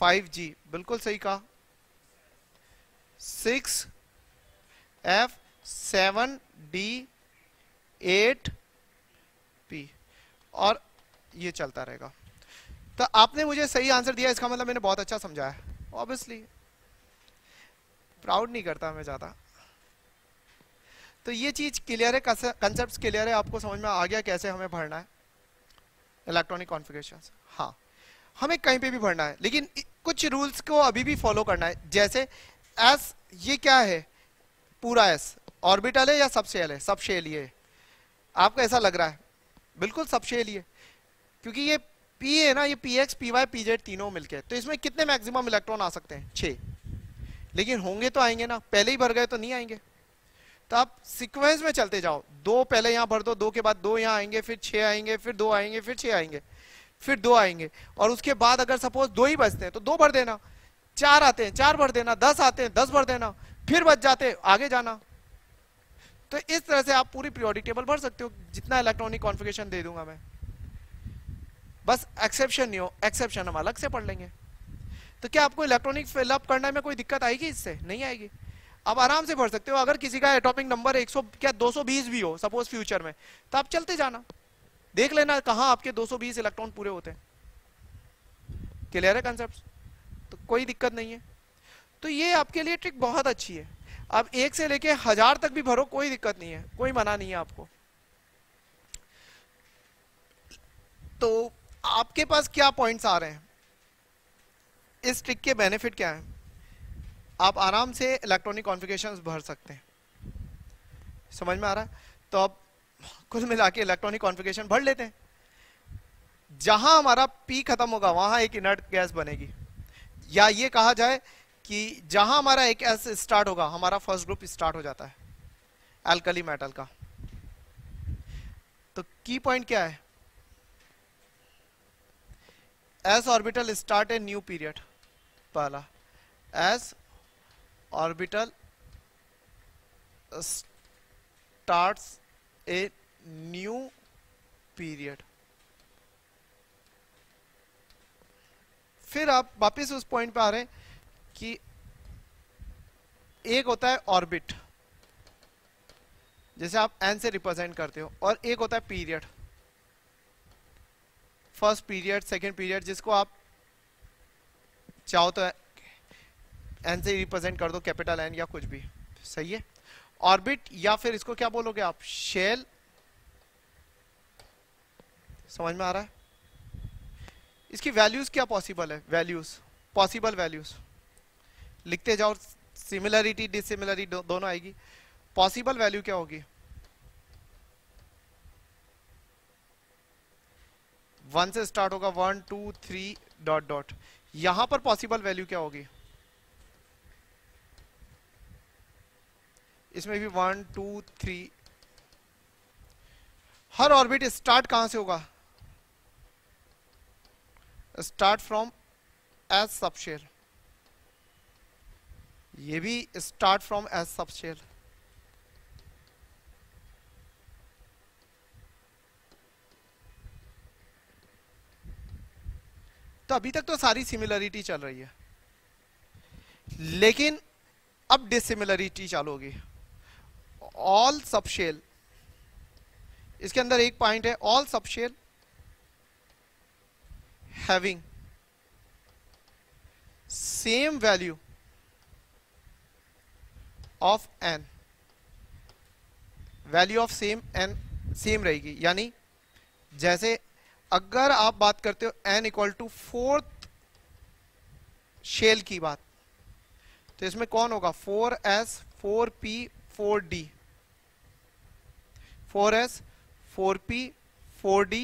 5g, बिल्कुल सही कहा, 6f, 7d, 8p और ये चलता रहेगा। तो आपने मुझे सही आंसर दिया, इसका मतलब मैंने बहुत अच्छा समझाया। ऑब्वियसली प्राउड नहीं करता मैं ज़्यादा। तो ये चीज क्लियर है, कंसेप्ट क्लियर है, आपको समझ में आ गया कैसे हमें भरना है इलेक्ट्रॉनिक कॉन्फ़िगरेशंस। हाँ, हमें कहीं पे भी भरना है, लेकिन कुछ रूल्स को अभी भी फॉलो करना है। जैसे एस, ये क्या है पूरा एस, ऑर्बिटल है या सबशेल है? सबशेल है। आपको ऐसा लग रहा है, बिल्कुल सबशेल है, क्योंकि ये पी है ना, ये P X, P Y, P Z तीनों मिलके। तो इसमें कितने मैक्सिमम इलेक्ट्रॉन आ सकते हैं? 6। लेकिन होंगे तो आएंगे ना, पहले ही भर गए तो नहीं आएंगे। तो आप सीक्वेंस में चलते जाओ, 2 पहले यहाँ भर दो, 2 के बाद 2 यहाँ आएंगे, फिर 6 आएंगे, फिर 2 आएंगे, फिर 6 आएंगे, फिर 2 आएंगे और उसके बाद अगर सपोज 2 ही बचते हैं तो 2 भर देना, 4 आते हैं 4 भर देना, 10 आते हैं 10 भर देना, फिर बच जाते हैं आगे जाना। तो इस तरह से आप पूरी पीरियोडिक टेबल भर सकते हो, जितना इलेक्ट्रॉनिक कॉन्फ़िगरेशन दे दूंगा मैं। बस एक्सेप्शन नहीं हो, एक्सेप्शन हम अलग से पढ़ लेंगे। तो क्या आपको इलेक्ट्रॉनिक फिलअप करने में कोई दिक्कत आएगी? इससे नहीं आएगी, आप आराम से भर सकते हो। अगर किसी का एटॉमिक नंबर 100 क्या 220 भी हो सपोज फ्यूचर में, तो आप चलते जाना, देख लेना कहाँ आपके 220 इलेक्ट्रॉन पूरे होते हैं। क्लियर है कंसेप्ट? तो कोई दिक्कत नहीं है। तो ये आपके लिए ट्रिक बहुत अच्छी है। अब 1 से लेके 1000 तक भी भरो, कोई दिक्कत नहीं है, कोई मना नहीं है आपको। तो आपके पास क्या पॉइंट्स आ रहे हैं? इस ट्रिक के बेनिफिट क्या है? आप आराम से इलेक्ट्रॉनिक कॉन्फ़िगरेशंस भर सकते हैं। समझ में आ रहा है? तो आप कुल मिला के इलेक्ट्रॉनिक कॉन्फ़िगरेशन भर लेते हैं। जहां हमारा पी खत्म होगा वहां एक इनर्ट गैस बनेगी, या ये कहा जाए कि जहां हमारा एक एस स्टार्ट होगा हमारा फर्स्ट ग्रुप स्टार्ट हो जाता है अल्कली मेटल का। तो की पॉइंट क्या है? S orbital start a new period, पहला S orbital starts a new period. फिर आप वापस उस पॉइंट पे आ रहे हैं कि एक होता है ऑर्बिट, जैसे आप एन से रिप्रेजेंट करते हो, और एक होता है period, first period, second period, जिसको आप चाहो तो एन से रिप्रेजेंट कर दो, कैपिटल एन या कुछ भी, सही है। ऑर्बिट या फिर इसको क्या बोलोगे आप? शेल। समझ में आ रहा है? इसकी वैल्यूज क्या पॉसिबल है, वैल्यूज पॉसिबल वैल्यूज लिखते जाओ, सिमिलरिटी डिसिमिलरिटी दोनों आएगी। पॉसिबल वैल्यू क्या होगी 1 से स्टार्ट होगा 1 2 3 डॉट डॉट। यहां पर पॉसिबल वैल्यू क्या होगी, इसमें भी 1 2 3। हर ऑर्बिट स्टार्ट कहां से होगा, start from as subshell, ये भी start from as subshell. तो अभी तक तो सारी सिमिलरिटी चल रही है, लेकिन अब डिसिमिलरिटी चालू होगी। ऑल सबशेल, इसके अंदर एक पॉइंट है, all subshell having same value of N, value of same N same रहेगी। यानी जैसे अगर आप बात करते हो n equal to 4th shell की बात, तो इसमें कौन होगा 4s 4p 4d, 4s 4p 4d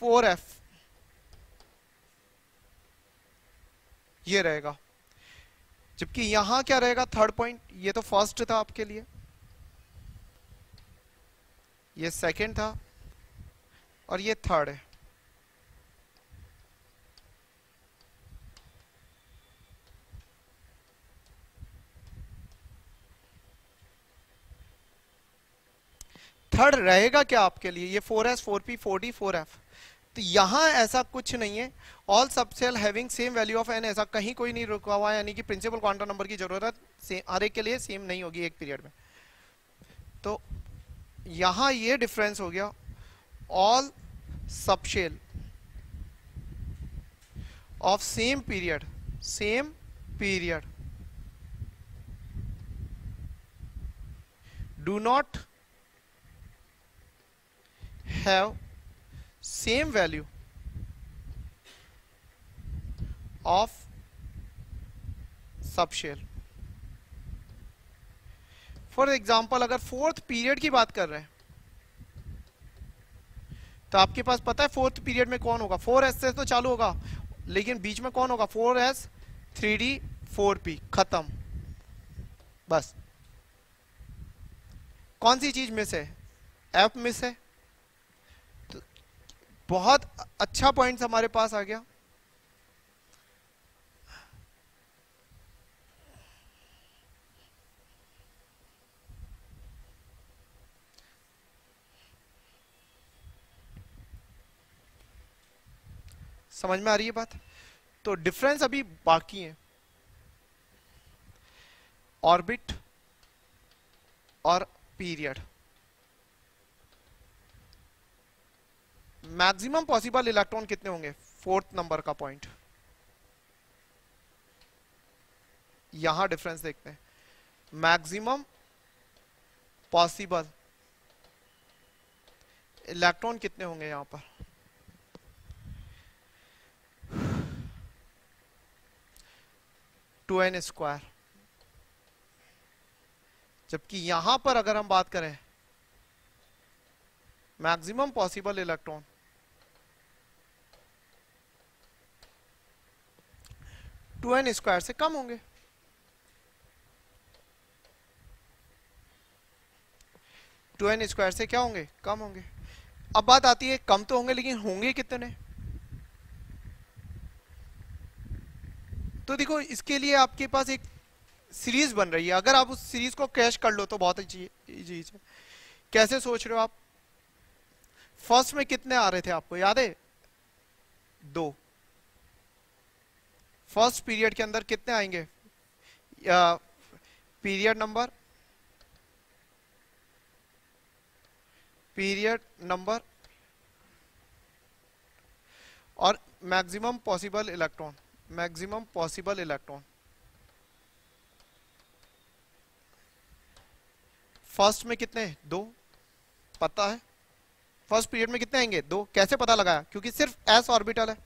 4f ये रहेगा। जबकि यहां क्या रहेगा थर्ड पॉइंट, ये तो फर्स्ट था आपके लिए, ये सेकंड था और ये थर्ड है। थर्ड रहेगा क्या आपके लिए, ये 4s 4p 4d 4f। तो यहां ऐसा कुछ नहीं है, all subshell having same value of n ऐसा कहीं कोई नहीं रुका हुआ है, यानी कि प्रिंसिपल क्वांटम नंबर की जरूरत हर एक के लिए सेम नहीं होगी एक पीरियड में। तो यहां ये डिफरेंस हो गया, all subshell of same period do not have same value of subshell। For example अगर फोर्थ पीरियड की बात कर रहे हैं तो आपके पास पता है फोर्थ पीरियड में कौन होगा, 4s से तो चालू होगा, लेकिन बीच में कौन होगा 4s 3d 4p खत्म। बस कौन सी चीज मिस है, f मिस है। बहुत अच्छा पॉइंट हमारे पास आ गया। समझ में आ रही है बात। तो डिफरेंस अभी बाकी है, ऑर्बिट और पीरियड। मैक्सिमम पॉसिबल इलेक्ट्रॉन कितने होंगे, फोर्थ नंबर का पॉइंट। यहां डिफरेंस देखते हैं, मैक्सिमम पॉसिबल इलेक्ट्रॉन कितने होंगे यहां पर। टू एन स्क्वायर, जबकि यहां पर अगर हम बात करें maximum possible electron 2n square से कम होंगे। क्या होंगे, कम होंगे। अब बात आती है कम तो होंगे, लेकिन होंगे कितने। तो देखो इसके लिए आपके पास एक सीरीज बन रही है, अगर आप उस सीरीज को क्रैश कर लो तो बहुत अच्छी चीज है। कैसे सोच रहे हो आप, फर्स्ट में कितने आ रहे थे आपको याद है, 2। फर्स्ट पीरियड के अंदर कितने आएंगे, पीरियड नंबर और मैक्सिमम पॉसिबल इलेक्ट्रॉन। फर्स्ट में कितने, 2 पता है। फर्स्ट पीरियड में कितने आएंगे, 2। कैसे पता लगाया, क्योंकि सिर्फ s ऑर्बिटल है।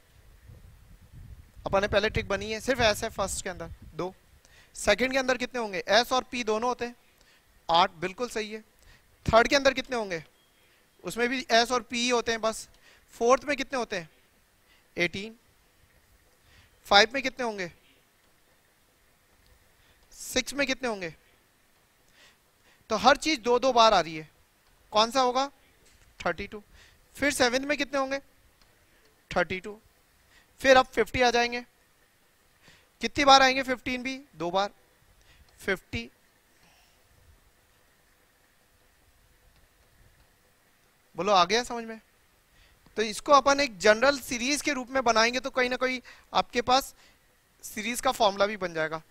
अपन ने पहले ट्रिक बनी है, सिर्फ एस है फर्स्ट के अंदर, दो सेकंड के अंदर कितने होंगे, एस और पी दोनों होते हैं 8, बिल्कुल सही है। थर्ड के अंदर कितने होंगे, उसमें भी एस और पी होते हैं बस। फोर्थ में कितने होते हैं 18, 5 में कितने होंगे, 6 में कितने होंगे, तो हर चीज दो दो बार आ रही है, कौन सा होगा 32। फिर 7 में कितने होंगे 32, फिर अब 50 आ जाएंगे, कितनी बार आएंगे 15 भी, दो बार 50, बोलो आ गया समझ में। तो इसको अपन एक जनरल सीरीज के रूप में बनाएंगे तो कहीं ना कहीं आपके पास सीरीज का फॉर्मूला भी बन जाएगा।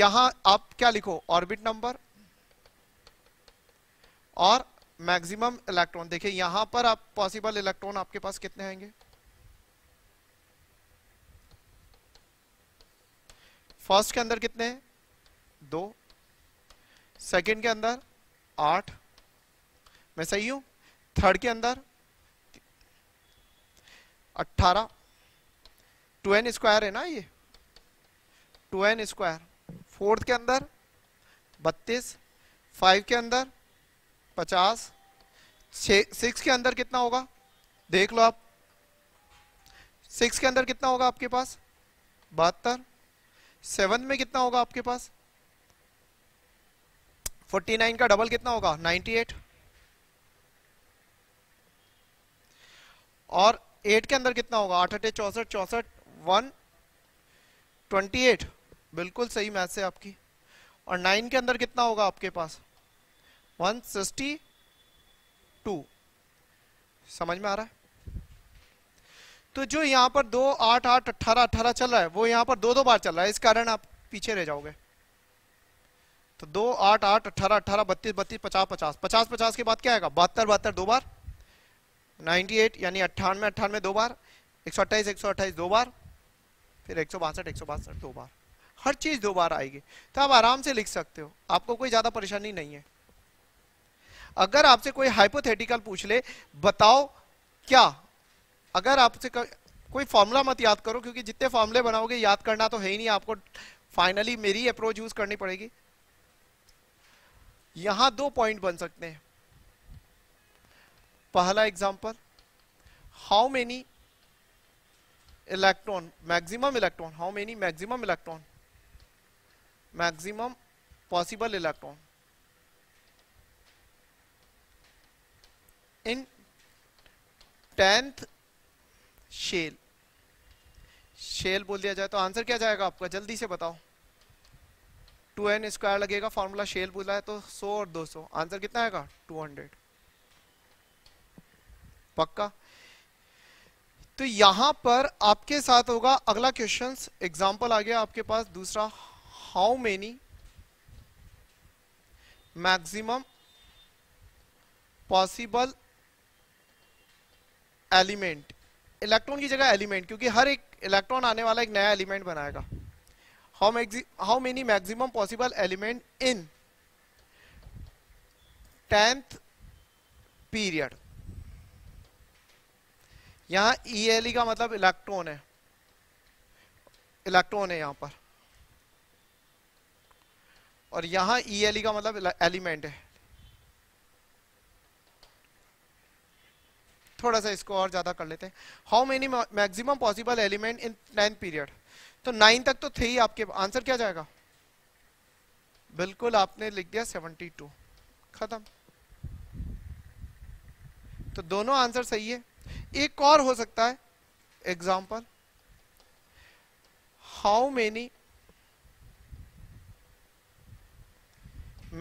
यहां आप क्या लिखो, ऑर्बिट नंबर और मैक्सिमम इलेक्ट्रॉन। देखिए यहां पर आप पॉसिबल इलेक्ट्रॉन आपके पास कितने आएंगे, फर्स्ट के अंदर कितने हैं 2, सेकंड के अंदर 8, मैं सही हूं, थर्ड के अंदर 18, 2n स्क्वायर है ना ये 2n स्क्वायर, फोर्थ के अंदर 32, 5 के अंदर 50, 6 के अंदर कितना होगा, देख लो आप 6 के अंदर कितना होगा आपके पास 72, 7 में कितना होगा आपके पास 49 का डबल कितना होगा 98, और 8 के अंदर कितना होगा 8 अट्ठे 64, 128, बिल्कुल सही मैथ है आपकी। और 9 के अंदर कितना होगा आपके पास 162, समझ में आ रहा है। तो जो यहाँ पर 2, 8, 8, 18, 18 चल रहा है वो यहाँ पर दो दो बार चल रहा है, इस कारण आप पीछे रह जाओगे। तो 2, 8, 8, 18, 18, 32, 32, 50, 50, 50, 50 के बाद क्या आएगा 72, 72 दो बार, 98 यानी 98, 98 दो बार, 128, 128 दो बार, फिर 162, 162 दो बार, हर चीज दो बार आएगी। तो आप आराम से लिख सकते हो, आपको कोई ज्यादा परेशानी नहीं है। अगर आपसे कोई हाइपोथेटिकल पूछ ले, बताओ क्या, अगर आपसे कोई फॉर्मूला मत याद करो, क्योंकि जितने फॉर्मूले बनाओगे याद करना तो है ही नहीं, आपको फाइनली मेरी अप्रोच यूज करनी पड़ेगी। यहां 2 पॉइंट बन सकते हैं। पहला example, how many electron, maximum electron, how many maximum electron, maximum possible electron in 10th shell, shell बोल दिया जाए तो आंसर क्या जाएगा आपका, जल्दी से बताओ। 2n स्क्वायर लगेगा, फॉर्मूला शेल बोला है तो 100 और 200, आंसर कितना आएगा 200 पक्का। तो यहां पर आपके साथ होगा अगला क्वेश्चन, एग्जांपल आ गया आपके पास दूसरा, how many maximum possible element, electron की जगह एलिमेंट, क्योंकि हर एक इलेक्ट्रॉन आने वाला एक नया एलिमेंट बनाएगा। How many maximum possible element in 10th period, यहां ELE का मतलब इलेक्ट्रॉन है, इलेक्ट्रॉन है यहां पर, और यहां ELE का मतलब एलिमेंट है। थोड़ा सा इसको और ज्यादा कर लेते हैं, how many maximum possible element in 9th period, तो 9 तक तो थे ही आपके, आंसर क्या जाएगा, बिल्कुल आपने लिख दिया 72, खत्म। तो दोनों आंसर सही है। एक और हो सकता है example, how many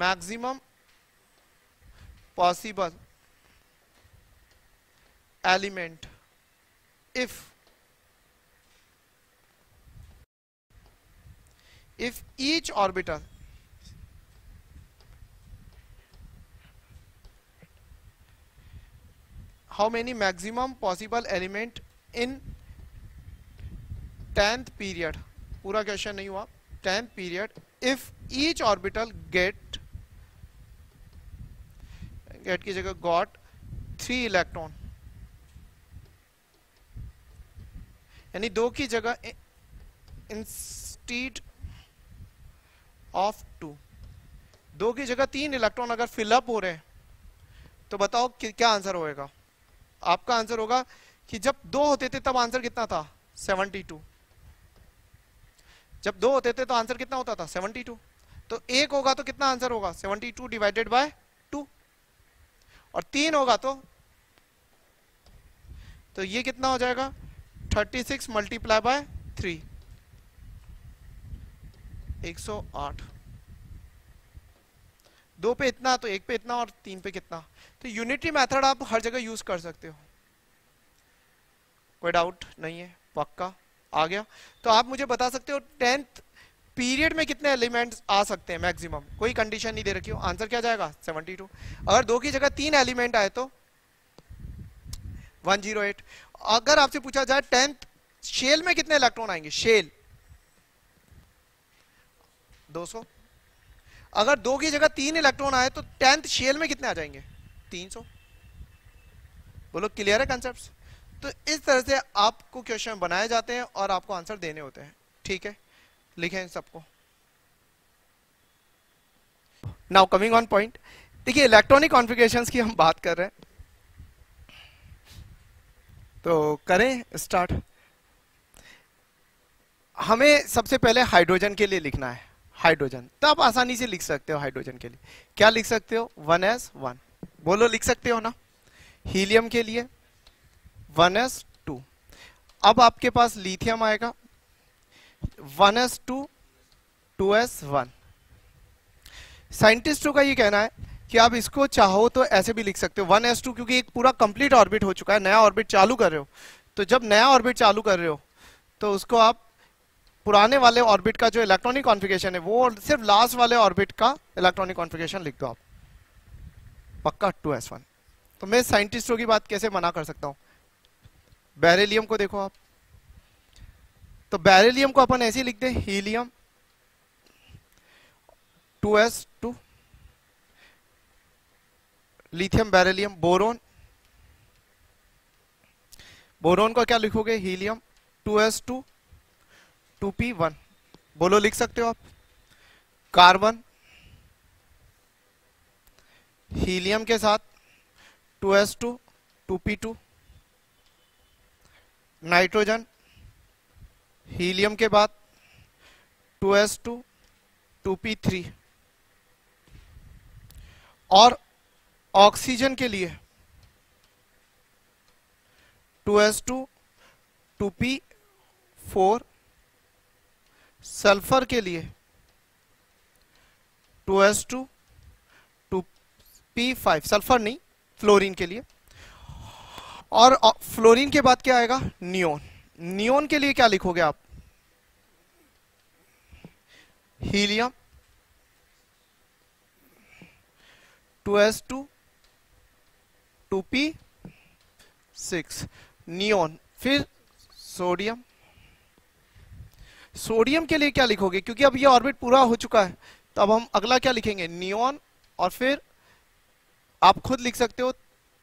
maximum possible element if each orbital how many maximum possible element in 10th period, पूरा क्वेश्चन नहीं हुआ, 10th period if each orbital get की जगह got 3 electron, यानी 2 की जगह इंस्टीड ऑफ 2, 2 की जगह 3 इलेक्ट्रॉन अगर फिलअप हो रहे हैं तो बताओ क्या आंसर होएगा आपका। आंसर होगा कि जब 2 होते थे तब आंसर कितना था 72, जब 2 होते थे तो आंसर कितना होता था 72, तो 1 होगा तो कितना आंसर होगा 72 डिवाइडेड बाय 2, और 3 होगा तो ये कितना हो जाएगा 36 मल्टीप्लाई बाय 3, 108। 2 पे इतना, तो 1 पे इतना, और 3 पे कितना। तो यूनिटरी मेथड आप हर जगह यूज कर सकते हो, कोई डाउट नहीं है, पक्का आ गया। तो आप मुझे बता सकते हो 10th पीरियड में कितने एलिमेंट्स आ सकते हैं मैक्सिमम, कोई कंडीशन नहीं दे रखी हो, आंसर क्या जाएगा 72। अगर 2 की जगह 3 एलिमेंट आए तो 108। अगर आपसे पूछा जाए 10th शेल में कितने इलेक्ट्रॉन आएंगे, शेल 200, अगर 2 की जगह 3 इलेक्ट्रॉन आए तो 10th शेल में कितने आ जाएंगे 300। बोलो क्लियर है कॉन्सेप्ट्स। तो इस तरह से आपको क्वेश्चन बनाए जाते हैं और आपको आंसर देने होते हैं, ठीक है। लिखें इन सबको। नाउ कमिंग ऑन पॉइंट, देखिए इलेक्ट्रॉनिक कॉन्फ़िगरेशंस की हम बात कर रहे हैं, तो करें स्टार्ट। हमें सबसे पहले हाइड्रोजन के लिए लिखना है, हाइड्रोजन, तो आप आसानी से लिख सकते हो। हाइड्रोजन के लिए क्या लिख सकते हो 1s1, बोलो लिख सकते हो ना। हीलियम के लिए 1s2, अब आपके पास लिथियम आएगा 1s2 2s1। साइंटिस्टों का ये कहना है कि आप इसको चाहो तो ऐसे भी लिख सकते हो 1s2, क्योंकि एक पूरा कंप्लीट ऑर्बिट हो चुका है, नया ऑर्बिट चालू कर रहे हो, तो जब नया ऑर्बिट चालू कर रहे हो तो उसको आप पुराने वाले ऑर्बिट का जो इलेक्ट्रॉनिक कॉन्फ़िगरेशन है वो सिर्फ लास्ट वाले ऑर्बिट का इलेक्ट्रॉनिक कॉन्फ़िगरेशन लिख दो आप, पक्का 2s1। तो मैं साइंटिस्टों की बात कैसे मना कर सकता हूँ। बेरिलियम को देखो आप, तो बेरिलियम को अपन ऐसे ही लिख दे helium 2s2, lithium beryllium. Boron, boron को क्या लिखोगे हीलियम 2s2 2p1, बोलो लिख सकते हो आप। कार्बन हीलियम के साथ 2s2 2p2, नाइट्रोजन हीलियम के बाद 2s2 2p3, और ऑक्सीजन के लिए 2s2 2p4, सल्फर के लिए 2s2 2p5, सल्फर नहीं फ्लोरीन के लिए, और फ्लोरीन के बाद क्या आएगा नियोन। नियोन के लिए क्या लिखोगे आप हीलियम 2s2 2p6, नियोन, फिर सोडियम। सोडियम के लिए क्या लिखोगे, क्योंकि अब ये ऑर्बिट पूरा हो चुका है, तो अब हम अगला क्या लिखेंगे नियोन, और फिर आप खुद लिख सकते हो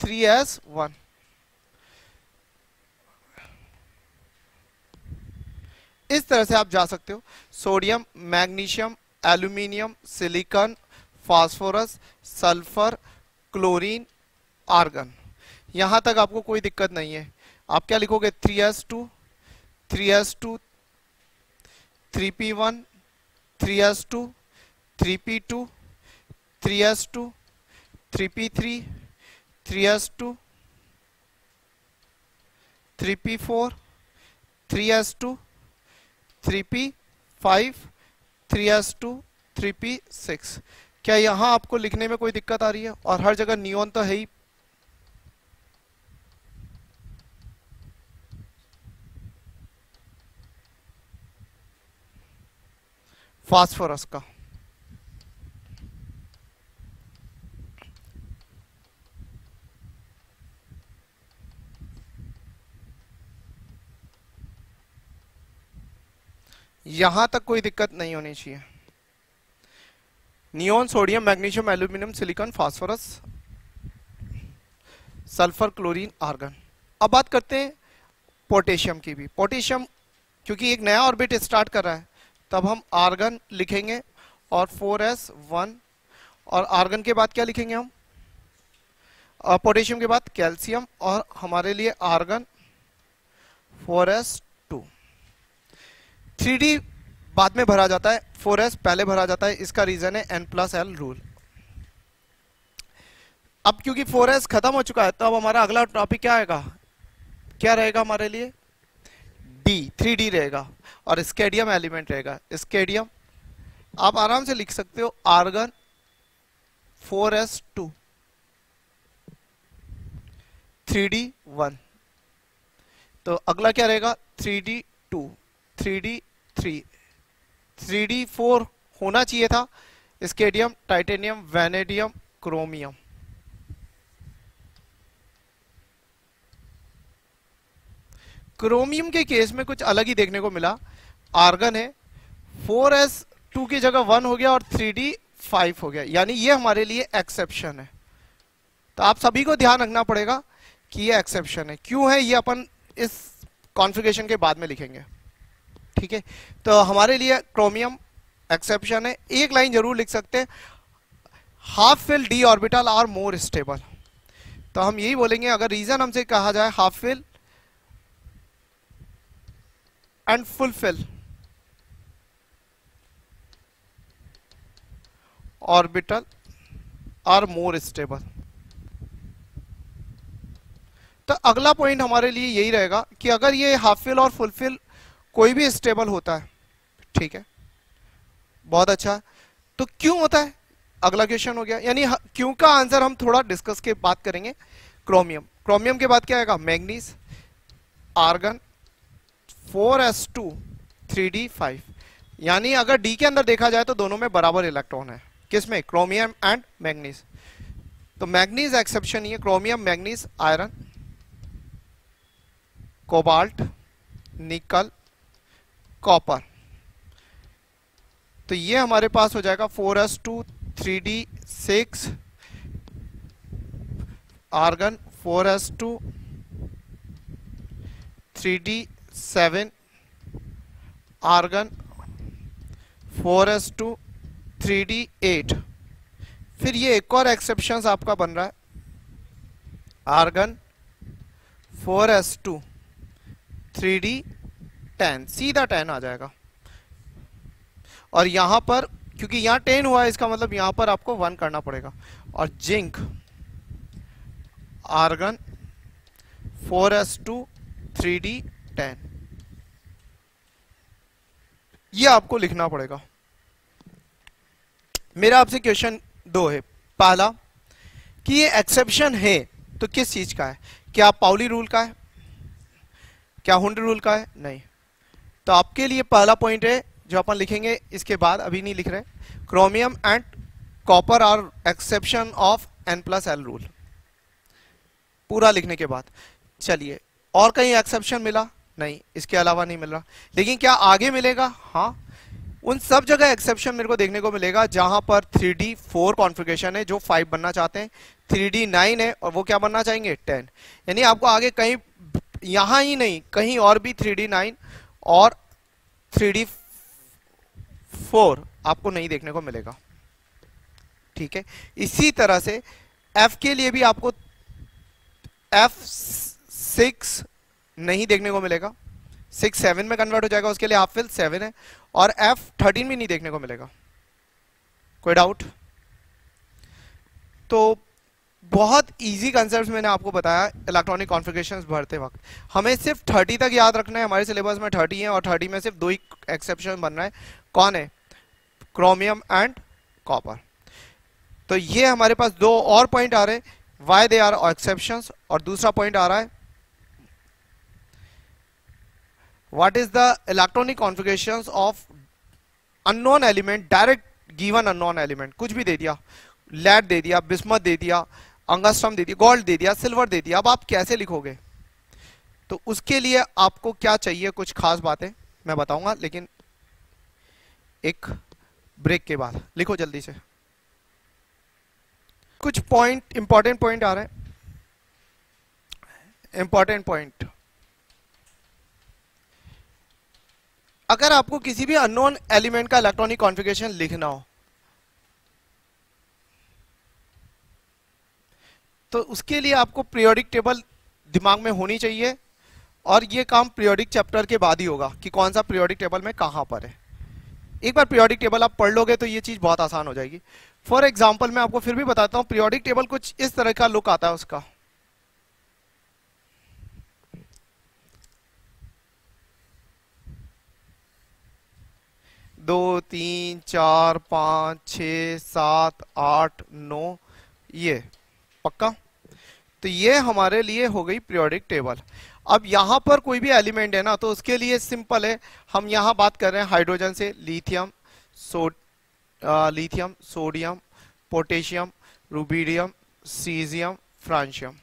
3s1। इस तरह से आप जा सकते हो, sodium magnesium aluminium silicon phosphorus sulphur chlorine argon, यहां तक आपको कोई दिक्कत नहीं है। आप क्या लिखोगे 3s2 3p1 3s2 3p2 3s2 3p3 3s2 3p4 3s2 3p5 3s2 3p6। क्या यहां आपको लिखने में कोई दिक्कत आ रही है? और हर जगह नियोन तो है ही। फास्फोरस का यहां तक कोई दिक्कत नहीं होनी चाहिए। Neon sodium magnesium aluminium silicon phosphorus sulphur chlorine argon. अब बात करते हैं पोटेशियम की भी। पोटेशियम क्योंकि एक नया ऑर्बिट स्टार्ट कर रहा है, तब हम आर्गन लिखेंगे और 4s1, और आर्गन के बाद क्या लिखेंगे हम, पोटेशियम के बाद कैल्शियम, और हमारे लिए आर्गन 4s2। 3D बाद में भरा जाता है, 4s पहले भरा जाता है, इसका रीजन है n+l रूल। अब क्योंकि 4s खत्म हो चुका है, तो अब हमारा अगला टॉपिक क्या आएगा, क्या रहेगा हमारे लिए, डी, 3D रहेगा और स्केडियम एलिमेंट रहेगा। स्केडियम आप आराम से लिख सकते हो आर्गन 4s2, 3D1। तो अगला क्या रहेगा, 3D2, 3D3, 3D4 होना चाहिए था, scandium, titanium, vanadium, chromium. Chromium के केस में कुछ अलग ही देखने को मिला, आर्गन है 4s2 की जगह 1 हो गया और 3D5 हो गया, यानी ये हमारे लिए एक्सेप्शन है। तो आप सभी को ध्यान रखना पड़ेगा कि ये एक्सेप्शन है, क्यों है ये अपन इस कॉन्फ़िगरेशन के बाद में लिखेंगे, ठीक है। तो हमारे लिए क्रोमियम एक्सेप्शन है। एक लाइन जरूर लिख सकते हैं, half fill d orbital are more stable. तो हम यही बोलेंगे, अगर रीजन हमसे कहा जाए half fill and full fill orbital are more stable, तो अगला पॉइंट हमारे लिए यही रहेगा कि अगर ये हाफ फिल और फुल फिल कोई भी स्टेबल होता है, ठीक है, बहुत अच्छा, तो क्यों होता है, अगला क्वेश्चन हो गया। यानी क्यों का आंसर हम थोड़ा डिस्कस के बात करेंगे। क्रोमियम, क्रोमियम के बाद क्या आएगा, मैग्नीज, आर्गन 4s2, 3d5, यानी अगर डी के अंदर देखा जाए तो दोनों में बराबर इलेक्ट्रॉन है, किसमें, क्रोमियम एंड मैग्नीज। तो मैग्नीज एक्सेप्शन ही है, chromium, manganese, iron, cobalt, nickel, copper. तो ये हमारे पास हो जाएगा 4s2, 3d6, argon 4s2, 3d7, argon 4s2, 3d8। फिर ये एक और एक्सेप्शन आपका बन रहा है, आर्गन 4s2, 3d10, सीधा 10 आ जाएगा। और यहां पर क्योंकि यहां 10 हुआ है, इसका मतलब यहां पर आपको 1 करना पड़ेगा। और जिंक, आर्गन 4s2, 3d10, ये आपको लिखना पड़ेगा। मेरा आपसे क्वेश्चन 2 है। पहला कि ये एक्सेप्शन है तो किस चीज का है, क्या पाउली रूल का है, क्या हुंड रूल का है, नहीं। तो आपके लिए पहला पॉइंट है जो अपन लिखेंगे, इसके बाद अभी नहीं लिख रहे, chromium and copper are exception of n+l rule, पूरा लिखने के बाद। चलिए, और कहीं एक्सेप्शन मिला, नहीं, इसके अलावा नहीं मिल रहा, लेकिन क्या आगे मिलेगा, हाँ, उन सब जगह एक्सेप्शन मेरे को देखने को मिलेगा जहां पर 3d4 कॉन्फ़िगरेशन है जो 5 बनना चाहते हैं, 3d9 है और वो क्या बनना चाहेंगे, 10। यानी आपको आगे कहीं, यहां ही नहीं कहीं और भी 3d9 और 3d4 आपको नहीं देखने को मिलेगा, ठीक है। इसी तरह से F के लिए भी आपको F6 नहीं देखने को मिलेगा, 6-7 में कन्वर्ट हो जाएगा, उसके लिए हाफ फिल 7 है, और F13 भी नहीं देखने को मिलेगा। कोई डाउट? तो बहुत इजी कॉन्सेप्ट्स मैंने आपको बताया इलेक्ट्रॉनिक कॉन्फ़िगरेशंस भरते वक्त। हमें सिर्फ 30 तक याद रखना है, हमारे सिलेबस में 30 है और 30 में सिर्फ 2 ही एक्सेप्शन बन रहा है, कौन है, क्रोमियम एंड कॉपर। तो ये हमारे पास 2 और पॉइंट आ रहे हैं, वाई दे आर एक्सेप्शंस, और दूसरा पॉइंट आ रहा है what is the electronic configurations of unknown element, direct given unknown element, कुछ भी दे दिया, लेड दे दिया, बिस्मथ दे दिया, अंगस्ट्रम दे दिया, गोल्ड दे दिया, सिल्वर दे दिया, अब आप कैसे लिखोगे। तो उसके लिए आपको क्या चाहिए, कुछ खास बातें मैं बताऊंगा, लेकिन एक ब्रेक के बाद। लिखो जल्दी से, कुछ पॉइंट, इंपॉर्टेंट पॉइंट आ रहे हैं, इंपॉर्टेंट पॉइंट। अगर आपको किसी भी अननोन एलिमेंट का इलेक्ट्रॉनिक कॉन्फ़िगरेशन लिखना हो तो उसके लिए आपको पीरियोडिक टेबल दिमाग में होनी चाहिए और ये काम पीरियोडिक चैप्टर के बाद ही होगा कि कौन सा पीरियोडिक टेबल में कहाँ पर है। एक बार पीरियोडिक टेबल आप पढ़ लोगे तो ये चीज़ बहुत आसान हो जाएगी। फॉर एग्जाम्पल मैं आपको फिर भी बताता हूँ, पीरियोडिक टेबल कुछ इस तरह का लुक आता है उसका। दो, तीन, चार, पाँच, छः, सात, आठ, नौ, ये पक्का। तो ये हमारे लिए हो गई पीरियोडिक टेबल। अब यहाँ पर कोई भी एलिमेंट है ना, तो उसके लिए सिंपल है, हम यहाँ बात कर रहे हैं हाइड्रोजन से, lithium, sodium, potassium, rubidium, caesium, francium,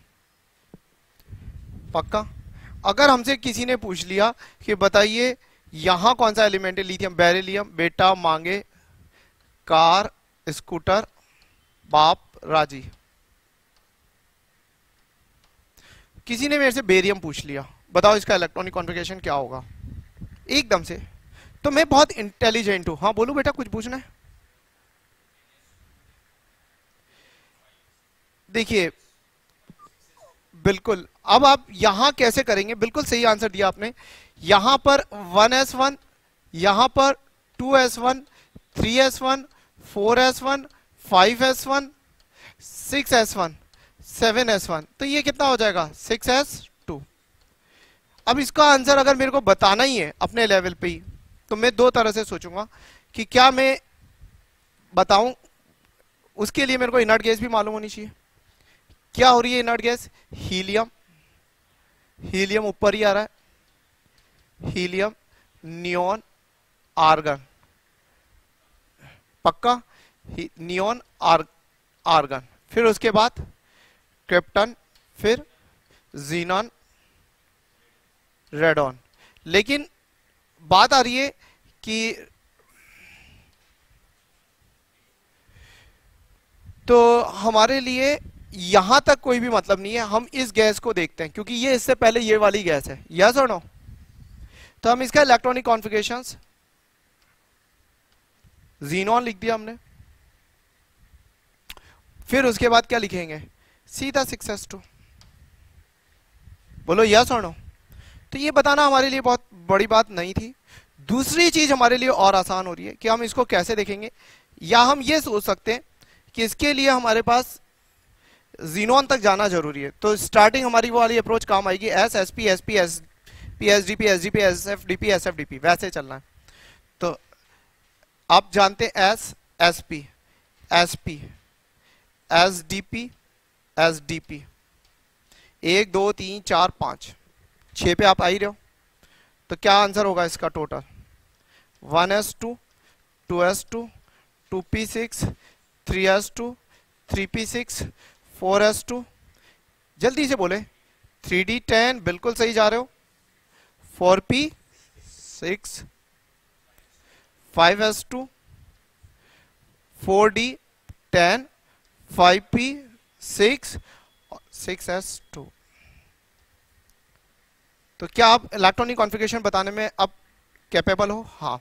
पक्का। अगर हमसे किसी ने पूछ लिया कि बताइए यहाँ कौन सा एलिमेंट है, लिथियम, बेरिलियम, बेटा, मांगे, कार, स्कूटर, बाप, राजी। किसी ने मेरे से बेरियम पूछ लिया, बताओ इसका इलेक्ट्रॉनिक कॉन्फ़िगरेशन क्या होगा एकदम से। तो मैं बहुत इंटेलिजेंट हूँ। हाँ बोलो बेटा, कुछ पूछना है। देखिए बिल्कुल, अब आप यहां कैसे करेंगे, बिल्कुल सही आंसर दिया आपने। यहां पर 1s1, यहां पर 2s1, 3s1, 4s1, 5s1, 6s1, 7s1, तो ये कितना हो जाएगा 6s2। अब इसका आंसर अगर मेरे को बताना ही है अपने लेवल पे ही, तो मैं दो तरह से सोचूंगा कि क्या मैं बताऊं। उसके लिए मेरे को इनर्ट गैस भी मालूम होनी चाहिए, क्या हो रही है इनर्ट गैस, हीलियम, हीलियम ऊपर ही आ रहा है, हीलियम, नियॉन, आर्गन, पक्का, नियॉन, आर्गन, फिर उसके बाद क्रिप्टन, फिर जीनॉन, रेडॉन। लेकिन बात आ रही है कि तो हमारे लिए यहां तक कोई भी मतलब नहीं है, हम इस गैस को देखते हैं क्योंकि ये इससे पहले ये वाली गैस है, यस और नो। तो हम इसका इलेक्ट्रॉनिक कॉन्फ़िगरेशंस जीनॉन लिख दिया हमने, फिर उसके बाद क्या लिखेंगे, सीधा 6s2, बोलो यस और नो। तो ये बताना हमारे लिए बहुत बड़ी बात नहीं थी। दूसरी चीज हमारे लिए और आसान हो रही है कि हम इसको कैसे देखेंगे, या हम ये सोच सकते हैं कि इसके लिए हमारे पास जीनॉन तक जाना जरूरी है। तो स्टार्टिंग हमारी वो वाली अप्रोच काम आएगी, S, S, P, S, P, S, P, S, D, P, S, F, D, P, S, F, D, P, वैसे चलना है। तो आप जानते हैं S, S, P, S, P, S, D, P, S, D, P, 1, 2, 3, 4, 5, 6 पे आप आ ही रहे हो। तो क्या आंसर होगा इसका total, 1s2, 2s2, 2p6, 3s2, 3p6, 4s2, जल्दी से बोले, 3d10, बिल्कुल सही जा रहे हो, 4p6, 5s2, 4d10, 5p6, 6s2। तो क्या आप इलेक्ट्रॉनिक कॉन्फ़िगरेशन बताने में अब कैपेबल हो? हाँ,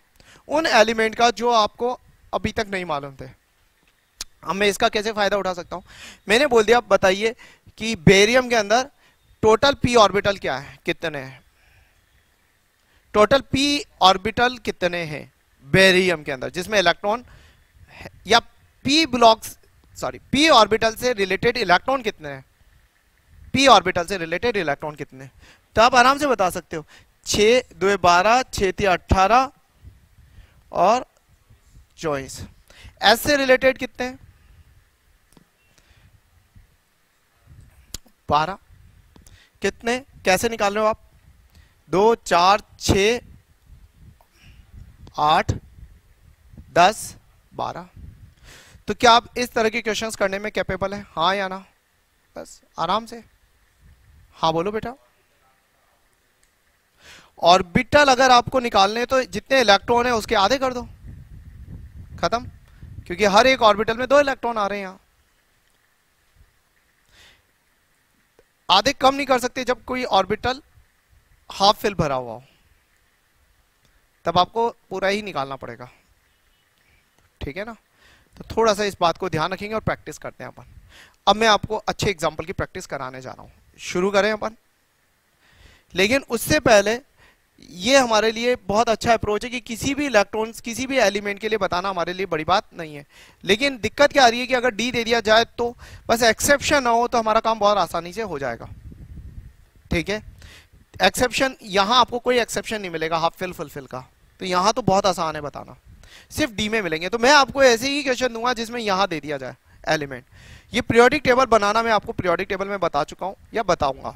उन एलिमेंट का जो आपको अभी तक नहीं मालूम थे। अब मैं इसका कैसे फायदा उठा सकता हूँ, मैंने बोल दिया, आप बताइए कि बेरियम के अंदर टोटल पी ऑर्बिटल क्या है, कितने हैं, टोटल पी ऑर्बिटल कितने हैं बेरियम के अंदर, जिसमें इलेक्ट्रॉन या पी ऑर्बिटल से रिलेटेड इलेक्ट्रॉन कितने हैं, पी ऑर्बिटल से रिलेटेड इलेक्ट्रॉन कितने हैं। तो आप आराम से बता सकते हो, 6, 2, 12, 6, 3, 18 और 24। एस से रिलेटेड कितने हैं, 12, कितने, कैसे निकाल रहे हो आप, 2, 4, 6, 8, 10, 12। तो क्या आप इस तरह के क्वेश्चंस करने में कैपेबल हैं, हाँ या ना, बस आराम से। हाँ बोलो बेटा, ऑर्बिटल अगर आपको निकालने हैं तो जितने इलेक्ट्रॉन है उसके आधे कर दो, खत्म, क्योंकि हर एक ऑर्बिटल में 2 इलेक्ट्रॉन आ रहे हैं। यहां आधे कम नहीं कर सकते जब कोई ऑर्बिटल हाफ फिल भरा हुआ हो, तब आपको पूरा ही निकालना पड़ेगा, ठीक है ना। तो थोड़ा सा इस बात को ध्यान रखेंगे और प्रैक्टिस करते हैं अपन। अब मैं आपको अच्छे एग्जाम्पल की प्रैक्टिस कराने जा रहा हूँ, शुरू करें अपन। लेकिन उससे पहले ये हमारे लिए बहुत अच्छा अप्रोच है कि किसी भी इलेक्ट्रॉन्स, किसी भी एलिमेंट के लिए बताना हमारे लिए बड़ी बात नहीं है। लेकिन दिक्कत क्या आ रही है कि अगर डी दे दिया जाए तो बस एक्सेप्शन ना हो तो हमारा काम बहुत आसानी से हो जाएगा, ठीक है। एक्सेप्शन, यहाँ आपको कोई एक्सेप्शन नहीं मिलेगा हाफ फिल फुलफिल का, तो यहाँ तो बहुत आसान है बताना, सिर्फ डी में मिलेंगे। तो मैं आपको ऐसे ही क्वेश्चन दूंगा जिसमें यहाँ दे दिया जाए एलिमेंट। ये पीरियोडिक टेबल बनाना मैं आपको पीरियोडिक टेबल में बता चुका हूँ या बताऊंगा,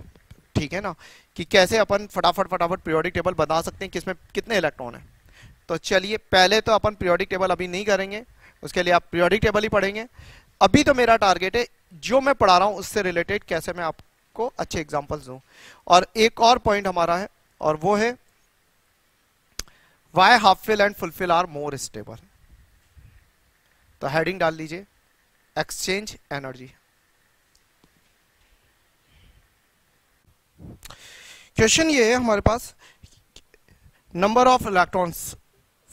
ठीक है ना, कि कैसे अपन फटाफट पीरियोडिक टेबल बना सकते हैं किसमें कितने इलेक्ट्रॉन हैं। तो चलिए पहले तो अपन पीरियोडिक टेबल अभी नहीं करेंगे, उसके लिए आप पीरियोडिक टेबल ही पढ़ेंगे। अभी तो मेरा टारगेट है जो मैं पढ़ा रहा हूँ उससे रिलेटेड कैसे मैं आपको अच्छे एग्जाम्पल्स दूँ। और एक और पॉइंट हमारा है और वो है why half fill and full fill are more stable. तो हेडिंग डाल दीजिए एक्सचेंज एनर्जी। क्वेश्चन ये है हमारे पास, number of electrons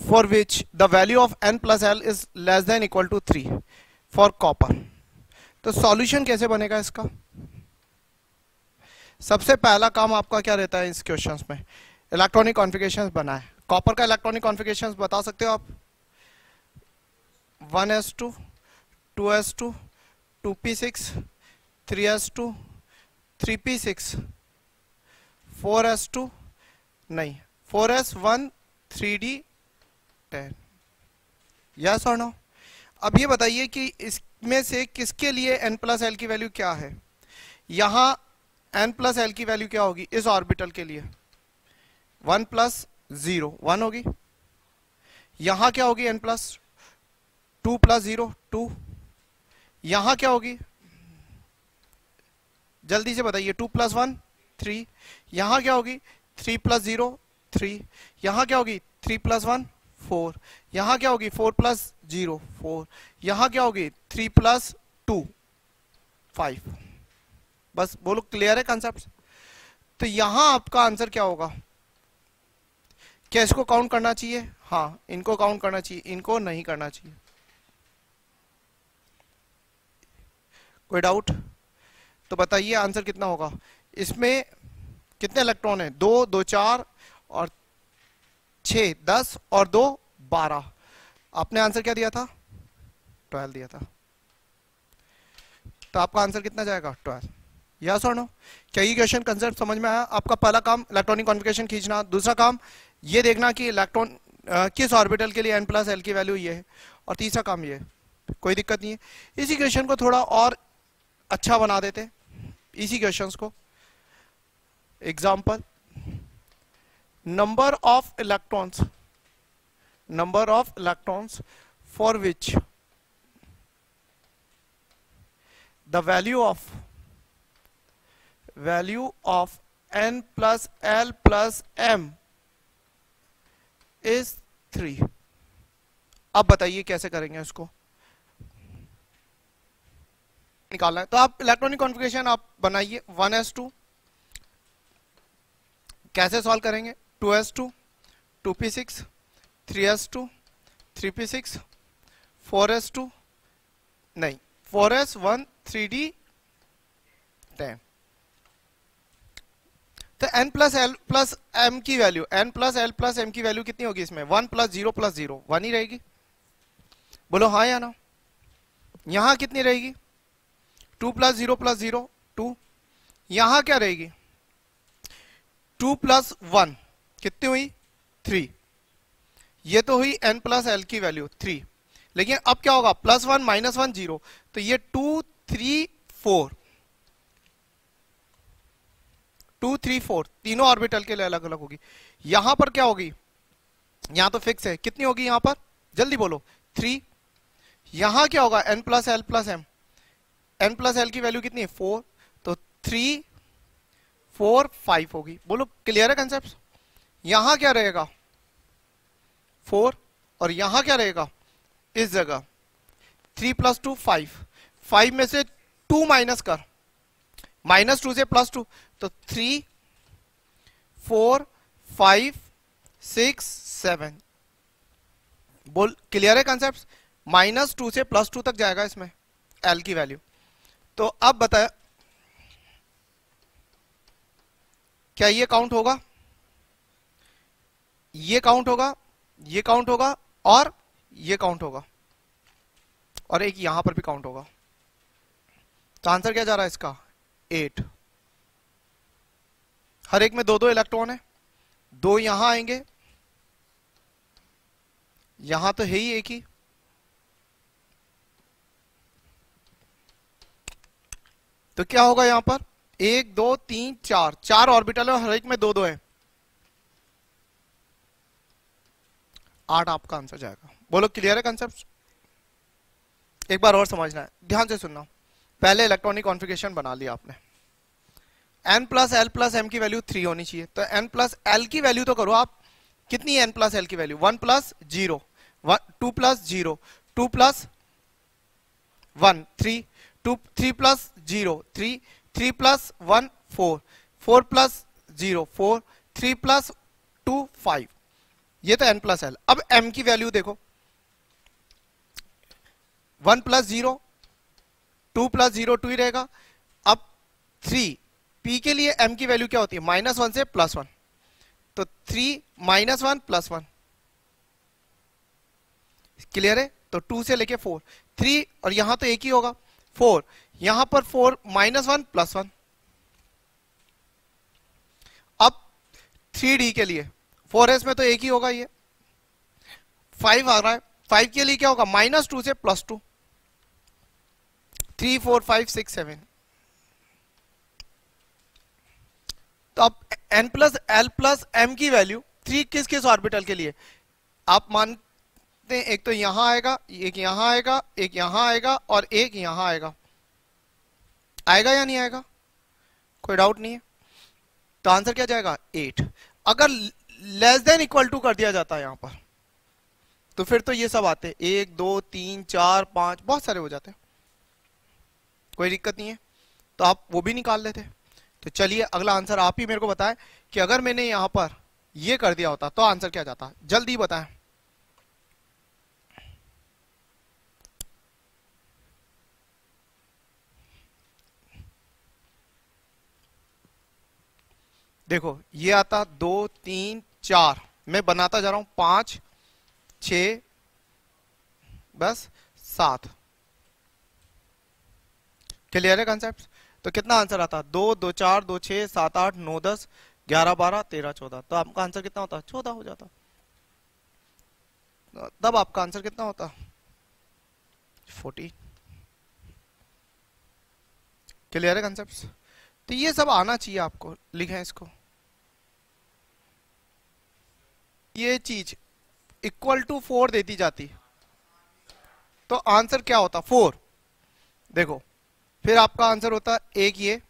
for which the value of n+l is less than equal to 3 for copper. तो सॉल्यूशन कैसे बनेगा इसका? सबसे पहला काम आपका क्या रहता है इस क्वेश्चंस में, इलेक्ट्रॉनिक कॉन्फ़िगरेशंस बनाएं। कॉपर का इलेक्ट्रॉनिक कॉन्फ़िगरेशंस बता सकते हो आप, 1s2 2s2 2p6 3s2 3p6 4s2 नहीं 4s1 3d10। यस और नो? अब ये बताइए कि इसमें से किसके लिए n+l की वैल्यू क्या है। यहाँ n+l की वैल्यू क्या होगी इस ऑर्बिटल के लिए, 1 + 0 1 होगी। यहाँ क्या होगी n+2 + 0 2। यहाँ क्या होगी जल्दी से बताइए, 2 + 1 3। यहाँ क्या होगी 3 + 0 3। यहाँ क्या होगी 3 + 1 4। यहाँ क्या होगी 4 + 0 4। यहाँ क्या होगी 3 + 2 5। बस बोलो क्लियर है कॉन्सेप्ट? तो यहाँ आपका आंसर क्या होगा? क्या इसको काउंट करना चाहिए? हाँ इनको काउंट करना चाहिए, इनको नहीं करना चाहिए। कोई डाउट? तो बताइए आंसर कितना होगा। इसमें कितने इलेक्ट्रॉन हैं? 2 2 4 और 6 10 और 2 12। आपने आंसर क्या दिया था? 12 दिया था। तो आपका आंसर कितना जाएगा? 12। यस और नो? क्या ये क्वेश्चन कंसेप्ट समझ में आया? आपका पहला काम इलेक्ट्रॉनिक कॉन्फ़िगरेशन खींचना, दूसरा काम ये देखना कि इलेक्ट्रॉन किस ऑर्बिटल के लिए n+l की वैल्यू ये है, और तीसरा काम ये। कोई दिक्कत नहीं है, इसी क्वेश्चन को थोड़ा और अच्छा बना देते, इसी क्वेश्चंस को। Example, number of electrons for which the value of n+l+m is 3। अब बताइए कैसे करेंगे इसको निकालना है। तो आप इलेक्ट्रॉनिक कॉन्फ़िगरेशन आप बनाइए, 1s2 कैसे सॉल्व करेंगे, 2s2 2p6 3s2 3p6 4s2 नहीं 4s1 3d10। तो n+l+m की वैल्यू कितनी होगी इसमें? 1 + 0 + 0 1 ही रहेगी, बोलो हाँ या ना। यहाँ कितनी रहेगी? 2 + 0 + 0 2। यहाँ क्या रहेगी? 2 + 1 कितनी हुई? 3। ये तो हुई n+l की वैल्यू 3, लेकिन अब क्या होगा? +1 - 1 0। तो ये 2 3 4 तीनों ऑर्बिटल के लिए अलग अलग होगी। यहां पर क्या होगी? यहां तो फिक्स है, कितनी होगी यहां पर जल्दी बोलो 3। यहां क्या होगा? n+l+m n+l की वैल्यू कितनी है? 4। तो 3 4 5 होगी, बोलो क्लियर है कंसेप्ट? यहां क्या रहेगा? 4 और यहां क्या रहेगा इस जगह? 3 + 2 5 5 में से 2 माइनस कर, -2 से +2 तो 3 4 5 6, 7 बोल। क्लियर है कॉन्सेप्ट? -2 से +2 तक जाएगा इसमें एल की वैल्यू। तो अब बताया क्या ये काउंट होगा, ये काउंट होगा, ये काउंट होगा और ये काउंट होगा और एक यहां पर भी काउंट होगा। तो आंसर क्या जा रहा है इसका 8। हर एक में 2-2 इलेक्ट्रॉन है, 2 यहां आएंगे, यहां तो है ही एक ही। तो क्या होगा यहां पर 1, 2, 3, 4, 4 ऑर्बिटल है, हर एक में 2-2 है, 8 आपका आंसर जाएगा। बोलो क्लियर है कॉन्सेप्ट? एक बार और समझना है, ध्यान से सुनना। पहले इलेक्ट्रॉनिक कॉन्फ़िगरेशन बना लिया आपने, n+l+m की वैल्यू 3 होनी चाहिए। तो n+l की वैल्यू तो करो आप, कितनी है n+l की वैल्यू? 1+0, 2+0, 2+1, 3, 3+0, 3, 3+1, 4, 4+0, 4, 3+2, 5। ये तो n+l। अब m की वैल्यू देखो, 1+0, 2+0, 2 ही रहेगा। अब 3, p के लिए m की वैल्यू क्या होती है? -1 से +1। तो 3 -1 +1। क्लियर है? तो 2 से लेके 4, 3 और यहां तो एक ही होगा 4, यहां पर 4 -1 +1। अब 3d के लिए 4s में तो एक ही होगा, ये 5 आ रहा है, 5 के लिए क्या होगा? -2 से +2। 3, 4, 5, 6, 7। तो अब n+l+m की वैल्यू 3 किस किस ऑर्बिटल के लिए आप मानते हैं? एक तो यहां आएगा, एक यहां आएगा, एक यहां आएगा और एक यहां आएगा। आएगा या नहीं आएगा? कोई डाउट नहीं है। तो आंसर क्या जाएगा 8। अगर लेस देन इक्वल टू कर दिया जाता है यहां पर तो फिर तो ये सब आते 1, 2, 3, 4, 5 बहुत सारे हो जाते हैं, कोई दिक्कत नहीं है। तो आप वो भी निकाल लेते। तो चलिए अगला आंसर आप ही मेरे को बताएं कि अगर मैंने यहां पर ये कर दिया होता तो आंसर क्या जाता, जल्दी बताएं। देखो ये आता 2, 3, 4, मैं बनाता जा रहा हूं 5, 6, 7। क्लियर है कॉन्सेप्ट? तो कितना आंसर आता? 2, 2, 4, 2, 6, 7, 8, 9, 10, 11, 12, 13, 14। तो आपका आंसर कितना होता? 14 हो जाता। तब आपका आंसर कितना होता? 14। क्लियर है कॉन्सेप्ट? तो ये सब आना चाहिए आपको, लिखें इसको। ये चीज इक्वल टू 4 देती जाती तो आंसर क्या होता? 4। देखो फिर आपका आंसर होता एक, ये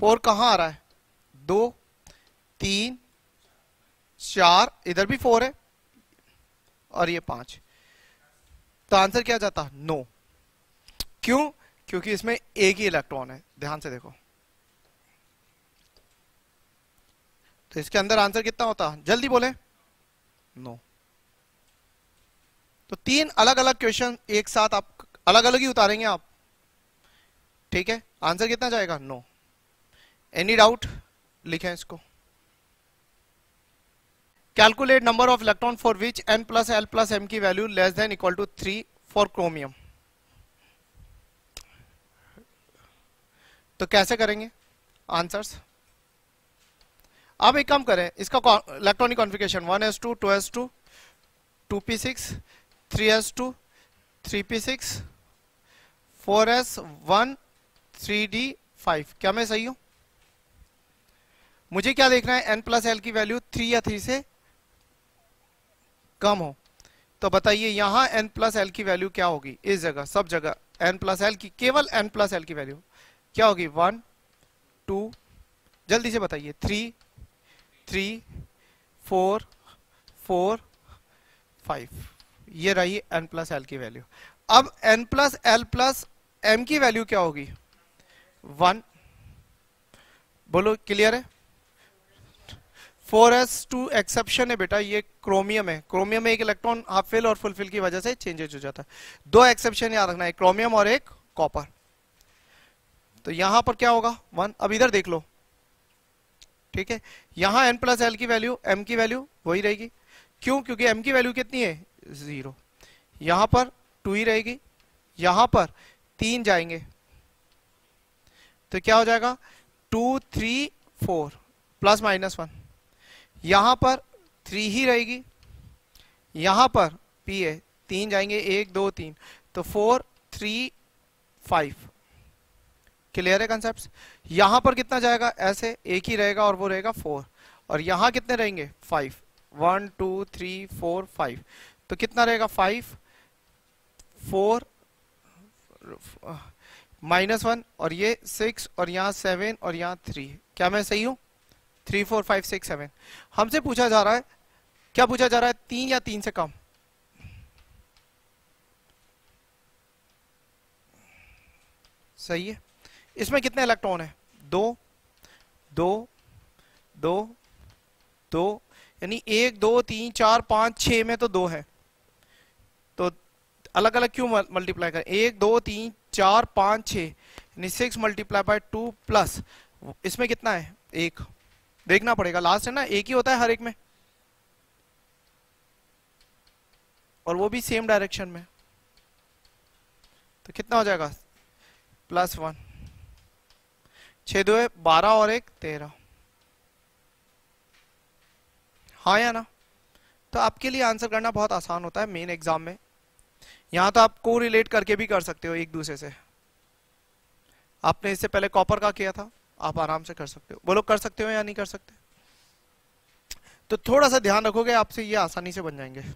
4 कहां आ रहा है? 2, 3, 4, इधर भी 4 है और ये 5। तो आंसर क्या जाता? 9। क्यों? क्योंकि इसमें एक ही इलेक्ट्रॉन है। ध्यान से देखो तो इसके अंदर आंसर कितना होता? जल्दी बोले 9। तो 3 अलग अलग क्वेश्चन एक साथ आप अलग अलग ही उतारेंगे आप, ठीक है? आंसर कितना जाएगा? 9। Any doubt? लिखें इसको। Calculate number of electron for which n+l+m की value less than equal to 3 for chromium. तो कैसे करेंगे आंसर्स? अब एक काम करें, इसका electronic configuration 1s2, 2s2, 2p6, 3s2, 3p6, 4s1, 3d5। क्या मैं सही हूं? मुझे क्या देखना है? n+l की वैल्यू 3 या 3 से कम हो। तो बताइए यहां n+l की वैल्यू क्या होगी? इस जगह सब जगह n+l की, केवल n+l की वैल्यू क्या होगी? 1, 2, जल्दी से बताइए, 3, 3, 4, 4, 5। ये रही n+l की वैल्यू। अब n+l+m की वैल्यू क्या होगी? 1। बोलो क्लियर है? 4s2 एक्सेप्शन है बेटा, ये क्रोमियम है। क्रोमियम में एक इलेक्ट्रॉन हाफ फिल और फुल फिल की वजह से चेंजेज हो जाता है। दो एक्सेप्शन याद रखना है, क्रोमियम और एक कॉपर। तो यहां पर क्या होगा 1। अब इधर देख लो, ठीक है, यहां n प्लस एल की वैल्यू m की वैल्यू वही रहेगी। क्यों? क्योंकि m की वैल्यू कितनी है 0, यहां पर 2 ही रहेगी, यहां पर 3 जाएंगे तो क्या हो जाएगा 2 3 4 प्लस माइनस 1। यहां पर 3 ही रहेगी, यहां पर p है 3 जाएंगे 1 2 3 तो 4 3 5। क्लियर है कॉन्सेप्ट्स? यहां पर कितना जाएगा ऐसे एक ही रहेगा और वो रहेगा 4, और यहां कितने रहेंगे 5 1 2 3 4 5 तो कितना रहेगा 5 4 माइनस 1 और ये 6 और यहाँ 7 और यहाँ 3। क्या मैं सही हूं? 3 4 5 6 7। हमसे पूछा जा रहा है, क्या पूछा जा रहा है 3 या 3 से कम। सही है। इसमें कितने इलेक्ट्रॉन है 2 2 2 2 यानी 1 2 3 4 5 6 में तो 2 है, तो अलग अलग क्यों मल्टीप्लाई करें 1 2 3 4 5 6 यानी 6 मल्टीप्लाई बाय 2 प्लस इसमें कितना है 1। देखना पड़ेगा लास्ट है ना, 1 ही होता है हर एक में और वो भी सेम डायरेक्शन में। तो कितना हो जाएगा प्लस 1 6 2 12 और 1 13। हाँ या ना? तो आपके लिए आंसर करना बहुत आसान होता है मेन एग्जाम में। यहां तो आप को रिलेट करके भी कर सकते हो एक दूसरे से। आपने इससे पहले कॉपर का किया था, आप आराम से कर सकते हो। बोलो कर सकते हो या नहीं कर सकते? तो थोड़ा सा ध्यान रखोगे आपसे ये आसानी से बन जाएंगे।